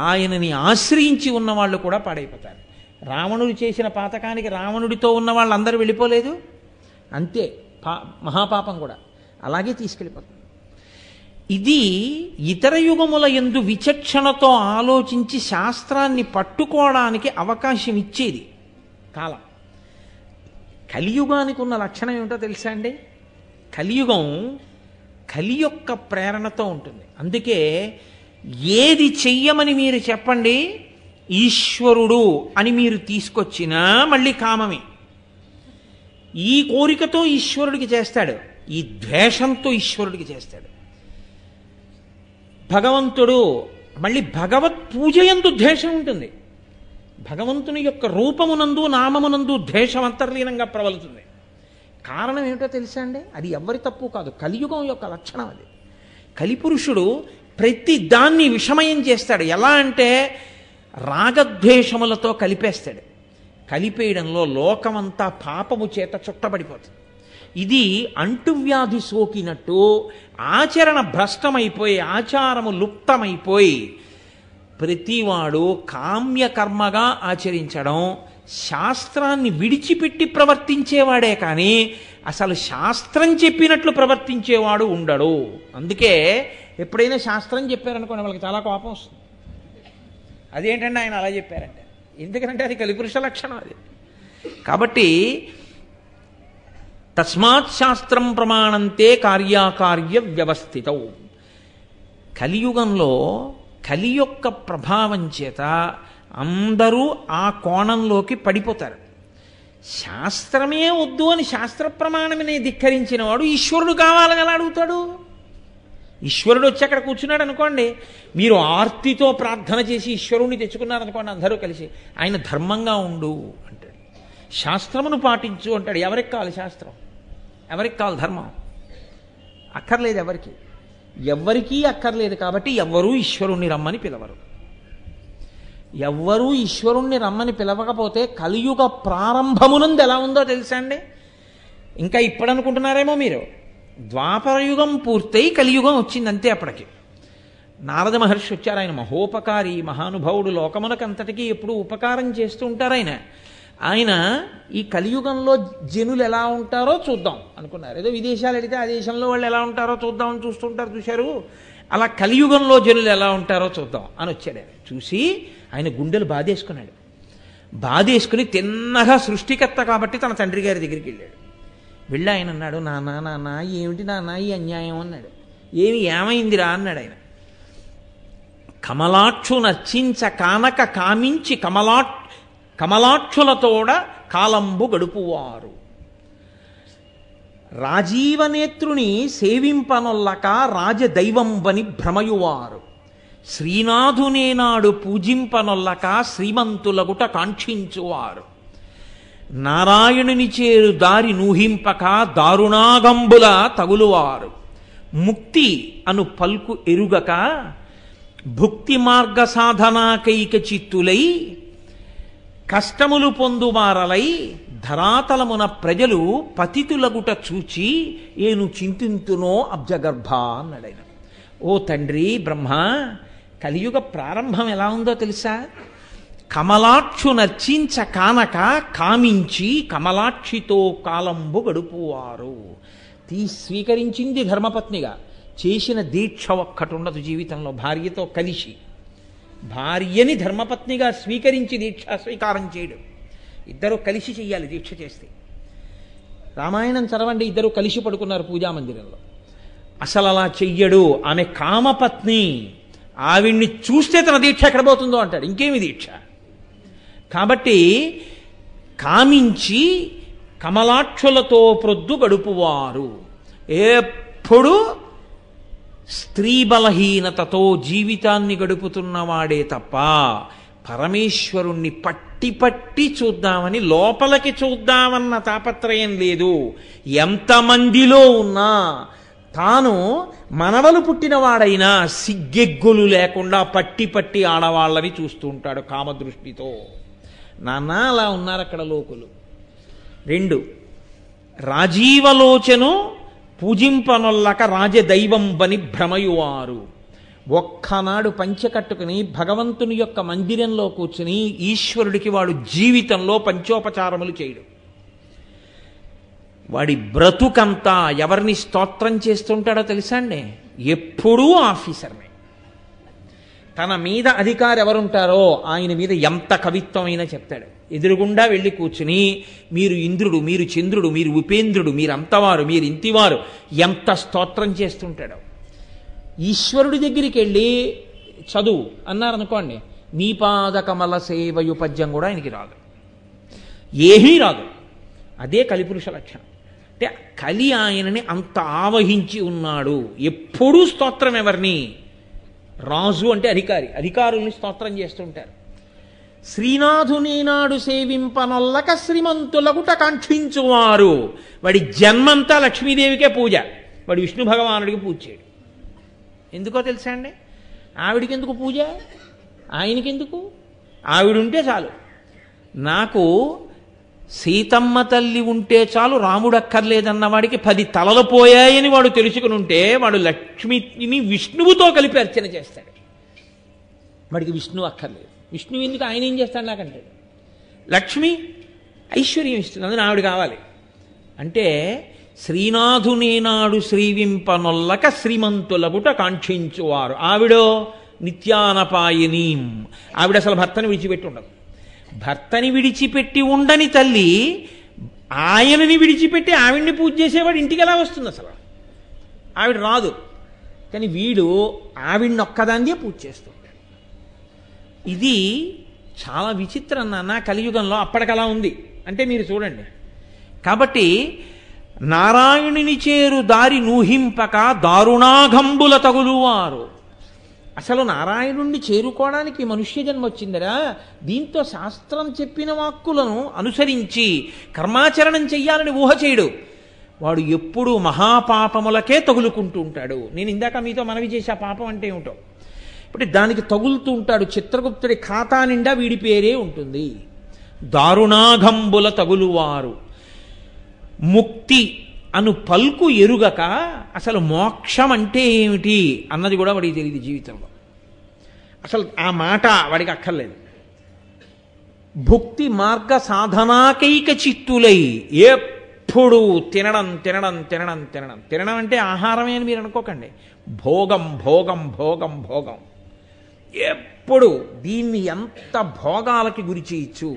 ఆయనని ఆశ్రయించి ఉన్న వాళ్ళు కూడా పాడైపోతారు. రావణుడు చేసిన పాతకానికి రావణుడితో ఉన్న వాళ్ళందరూ వెళ్ళిపోలేదు, అంతే పా మహాపాపం కూడా అలాగే తీసుకెళ్ళిపోతుంది. ఇది ఇతర యుగముల యందు విచక్షణతో ఆలోచించి శాస్త్రాన్ని పట్టుకోవడానికి అవకాశం ఇచ్చేది కాలం. కలియుగానికి ఉన్న లక్షణం ఏమిటో తెలుసా అండి, కలియుగం కలి యొక్క ప్రేరణతో ఉంటుంది. అందుకే ఏది చెయ్యమని మీరు చెప్పండి, ఈశ్వరుడు అని మీరు తీసుకొచ్చినా మళ్ళీ కామమే. ఈ కోరికతో ఈశ్వరుడికి చేస్తాడు, ఈ ద్వేషంతో ఈశ్వరుడికి చేస్తాడు. భగవంతుడు మళ్ళీ భగవత్ పూజయందు ద్వేషం ఉంటుంది, భగవంతుని యొక్క రూపమునందు నామమునందు ద్వేషం అంతర్లీనంగా ప్రబలుతుంది. కారణం ఏమిటో తెలుసా అండి, అది ఎవరి తప్పు కాదు, కలియుగం యొక్క లక్షణం అది. కలిపురుషుడు ప్రతి దాన్ని విషమయం చేస్తాడు. ఎలా అంటే రాగద్వేషములతో కలిపేస్తాడు. కలిపేయడంలో లోకమంతా పాపము చేత చుట్టబడిపోతుంది. ఇది అంటువ్యాధి సోకినట్టు ఆచరణ భ్రష్టమైపోయి ఆచారము లుప్తమైపోయి ప్రతివాడు కామ్యకర్మగా ఆచరించడం, శాస్త్రాన్ని విడిచిపెట్టి ప్రవర్తించేవాడే కానీ అసలు శాస్త్రం చెప్పినట్లు ప్రవర్తించేవాడు ఉండడు. అందుకే ఎప్పుడైనా శాస్త్రం చెప్పారనుకోండి వాళ్ళకి చాలా కోపం వస్తుంది. అదేంటంటే ఆయన అలా చెప్పారంటే, ఎందుకంటే అది కలిపురుష లక్షణం అది. కాబట్టి తస్మాత్ శాస్త్రం ప్రమాణంతే కార్యాకార్య వ్యవస్థితం. కలియుగంలో కలి యొక్క ప్రభావం చేత అందరూ ఆ కోణంలోకి పడిపోతారు. శాస్త్రమే వద్దు అని శాస్త్ర ప్రమాణమనే ధిక్కరించిన వాడు ఈశ్వరుడు కావాలని ఎలా అడుగుతాడు? ఈశ్వరుడు వచ్చి అక్కడ కూర్చున్నాడు అనుకోండి, మీరు ఆర్తితో ప్రార్థన చేసి ఈశ్వరుణ్ణి తెచ్చుకున్నారనుకోండి అందరూ కలిసి, ఆయన ధర్మంగా ఉండు అంటాడు, శాస్త్రమును పాటించు అంటాడు. ఎవరికి కావాలి శాస్త్రం, ఎవరికి కావాలి ధర్మం? అక్కర్లేదు ఎవరికి, ఎవ్వరికీ అక్కర్లేదు. కాబట్టి ఎవ్వరూ ఈశ్వరుణ్ణి రమ్మని పిలవరు. ఎవ్వరూ ఈశ్వరుణ్ణి రమ్మని పిలవకపోతే కలియుగ ప్రారంభమునందు ఎలా ఉందో తెలుసా అండి. ఇంకా ఇప్పుడు అనుకుంటున్నారేమో మీరు, ద్వాపరయుగం పూర్తయి కలియుగం వచ్చింది అంతే. అప్పటికి నారద మహర్షి వచ్చారు. ఆయన మహోపకారి మహానుభావుడు, లోకమునకంతటికీ ఎప్పుడూ ఉపకారం చేస్తూ ఉంటారు ఆయన. ఆయన ఈ కలియుగంలో జనులు ఎలా ఉంటారో చూద్దాం అనుకున్నారు. ఏదో విదేశాలు వెళితే ఆ దేశంలో వాళ్ళు ఎలా ఉంటారో చూద్దామని చూస్తుంటారు, చూశారు. అలా కలియుగంలో జనులు ఎలా ఉంటారో చూద్దాం అని వచ్చాడు. ఆయన చూసి ఆయన గుండెలు బాధేసుకున్నాడు. బాధేసుకుని తిన్నగా సృష్టికర్త కాబట్టి తన తండ్రి గారి దగ్గరికి వెళ్ళాడు. వెళ్ళి ఆయన అన్నాడు, నాన్న నాన్న ఏమిటి నాన్న ఈ అన్యాయం అన్నాడు. ఏమి ఏమైందిరా అన్నాడు ఆయన. కమలాక్షు నర్చించ కానక కామించి కమలా కమలాక్షులతోడ కాలంబు గడుపువారు, రాజీవనేత్రుని సేవింపనొల్లక రాజదైవంబని భ్రమయువారు, శ్రీనాథునేనాడు పూజింపనొల్లక శ్రీమంతులగుట కాంక్షించువారు, నారాయణుని చేరు దారి నూహింపక దారుణాగంబుల తగులువారు, ముక్తి అను పల్కు ఎరుగక భుక్తి మార్గ సాధనాకైక చిత్తులై కష్టములు పొందువారలై ధరాతలమున ప్రజలు పతితులగుట చూచి ఏను చింతింతునో అబ్జగర్భ అన్నాడు ఆయన. ఓ తండ్రి బ్రహ్మ, కలియుగ ప్రారంభం ఎలా ఉందో తెలుసా, కమలాక్షు నర్చించ కానక కామించి కమలాక్షితో కాలంబు గడుపువారు. తీ స్వీకరించింది ధర్మపత్నిగా, చేసిన దీక్ష ఒక్కటి ఉండదు జీవితంలో. భార్యతో కలిసి భార్యని ధర్మపత్నిగా స్వీకరించి దీక్ష స్వీకారం చేయడం, ఇద్దరు కలిసి చేయాలి. దీక్ష చేస్తే రామాయణం చదవండి, ఇద్దరు కలిసి పడుకున్నారు పూజామందిరంలో. అసలు అలా చెయ్యడు, ఆమె కామపత్ని, ఆవిడ్ని చూస్తే తన దీక్ష ఎక్కడ పోతుందో అంటాడు, ఇంకేమి దీక్ష. కాబట్టి కామించి కమలాక్షలతో ప్రొద్దు గడుపువారు ఎప్పుడు స్త్రీ బలహీనతతో జీవితాన్ని గడుపుతున్నవాడే తప్ప పరమేశ్వరుణ్ణి పట్టి పట్టి చూద్దామని లోపలికి చూద్దామన్న తాపత్రయం లేదు. ఎంతమందిలో ఉన్నా తాను మనవలు పుట్టినవాడైనా సిగ్గెగ్గులు లేకుండా పట్టి పట్టి ఆడవాళ్ళని చూస్తూ ఉంటాడు కామదృష్టితో. నాన్న అలా ఉన్నారు అక్కడ లోకులు. రెండు, రాజీవలోచను పూజింపనొల్లక రాజదైవం బని భ్రమయువారు. ఒక్కనాడు పంచెకట్టుకుని భగవంతుని యొక్క మందిరంలో కూర్చుని ఈశ్వరుడికి వాడు జీవితంలో పంచోపచారములు చేయడు. వాడి బ్రతుకంతా ఎవరిని స్తోత్రం చేస్తుంటాడో తెలుసా అండి? ఎప్పుడూ ఆఫీసర్నే. తన మీద అధికారి ఎవరుంటారో ఆయన మీద ఎంత కవిత్వమైనా చెప్తాడు. ఎదురుగుండా వెళ్ళి కూర్చుని మీరు ఇంద్రుడు, మీరు చంద్రుడు, మీరు ఉపేంద్రుడు, మీరంతవారు, మీరు ఇంతివారు, ఎంత స్తోత్రం చేస్తుంటాడో. ఈశ్వరుడి దగ్గరికి వెళ్ళి చదువు అన్నారనుకోండి, నీ పాదకమల సేవయు పద్యం కూడా ఆయనకి రాదు, ఏమీ రాదు. అదే కలిపురుష లక్షణం. అంటే కలి ఆయనని అంత ఆవహించి ఉన్నాడు. ఎప్పుడూ స్తోత్రం ఎవరిని? రాజు అంటే అధికారి, అధికారుల్ని స్తోత్రం చేస్తుంటారు. శ్రీనాథుని నాడు సేవింపనొల్లక శ్రీమంతులగుట కాంక్షించువారు. వాడి జన్మంతా లక్ష్మీదేవికే పూజ, వాడి విష్ణు భగవానుడికి పూజ చేయడు. ఎందుకో తెలుసా అండి? ఆవిడికి ఎందుకు పూజ, ఆయనకెందుకు? ఆవిడుంటే చాలు, నాకు సీతమ్మ తల్లి ఉంటే చాలు, రాముడు అక్కర్లేదన్న వాడికి పది తలలు పోయాయని వాడు తెలుసుకుని ఉంటే వాడు లక్ష్మిని విష్ణువుతో కలిపి అర్చన చేస్తాడు. వాడికి విష్ణువు అక్కర్లేదు. విష్ణువు ఎందుకు, ఆయన ఏం చేస్తాడు నాకంటే? లక్ష్మి ఐశ్వర్యం ఇస్తుంది, అందుకని ఆవిడ కావాలి. అంటే శ్రీనాథునేనాడు శ్రీవింపనొల్లక శ్రీమంతులగుట కాంక్షించువారు. ఆవిడో నిత్యానపాయనీం, ఆవిడ అసలు భర్తను విడిచిపెట్టి ఉండదు. భర్తని విడిచిపెట్టి ఉండని తల్లి ఆయనని విడిచిపెట్టి ఆవిడ్ని పూజ చేసేవాడు ఇంటికి ఎలా వస్తుంది అసలు? ఆవిడ రాదు. కానీ వీడు ఆవిడ్ని ఒక్కదాన్నే పూజ చేస్తుంటాడు. ఇది చాలా విచిత్రం నాన్న. కలియుగంలో అప్పటికలా ఉంది అంటే మీరు చూడండి. కాబట్టి నారాయణుని చేరు దారి నూహింపక దారుణాగంబుల తగులువారు. అసలు నారాయణుణ్ణి చేరుకోవడానికి మనుష్య జన్మ వచ్చిందరా, దీంతో శాస్త్రం చెప్పిన వాక్కులను అనుసరించి కర్మాచరణం చెయ్యాలని ఊహ చేయడు. వాడు ఎప్పుడూ మహాపాపములకే తగులుకుంటూ ఉంటాడు. నేను ఇందాక మీతో మనవి చేసే పాపం అంటే ఏమిటో, ఇప్పుడు దానికి తగులుతూ ఉంటాడు. చిత్రగుప్తుడి ఖాతా నిండా వీడి పేరే ఉంటుంది. దారుణాగంబుల తగులువారు. ముక్తి అను పల్కు ఎరుగక అసలు మోక్షం అంటే ఏమిటి అన్నది కూడా వాడికి తెలియదు. జీవితంలో అసలు ఆ మాట వాడికి అక్కర్లేదు. భుక్తి మార్గ సాధనాకైక చిత్తులై ఎప్పుడు తినడం తినడం తినడం తినడం. తినడం అంటే ఆహారమే అని మీరు అనుకోకండి. భోగం భోగం భోగం భోగం. ఎప్పుడు దీన్ని ఎంత భోగాలకి గురి చేయొచ్చు,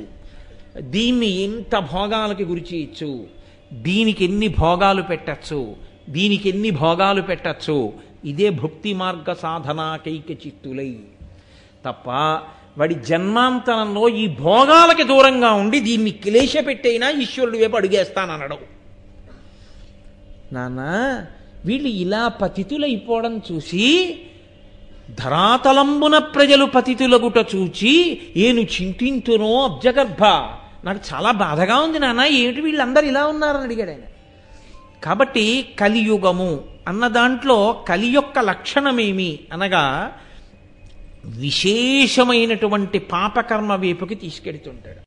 దీన్ని ఎంత భోగాలకి గురి చేయొచ్చు, దీనికి ఎన్ని భోగాలు పెట్టచ్చు, దీనికి ఎన్ని భోగాలు పెట్టచ్చు. ఇదే భక్తి మార్గ సాధనాకైక చిత్తులై తప్ప వాడి జన్మాంతరంలో ఈ భోగాలకి దూరంగా ఉండి దీన్ని క్లేశ పెట్టైనా ఈశ్వరుడి వైపు అడుగేస్తాననడం. నాన్న వీళ్ళు ఇలా పతితులైపోవడం చూసి, ధరాతలంబున ప్రజలు పతితులగుట చూచి ఏను చింతింతునో అబ్జగర్భ, నాకు చాలా బాధగా ఉంది నాన్న, ఏమిటి వీళ్ళందరూ ఇలా ఉన్నారని అడిగాడు ఆయన. కాబట్టి కలియుగము అన్న దాంట్లో కలి యొక్క లక్షణమేమి అనగా విశేషమైనటువంటి పాపకర్మ వైపుకి తీసుకెడుతుంటాడు.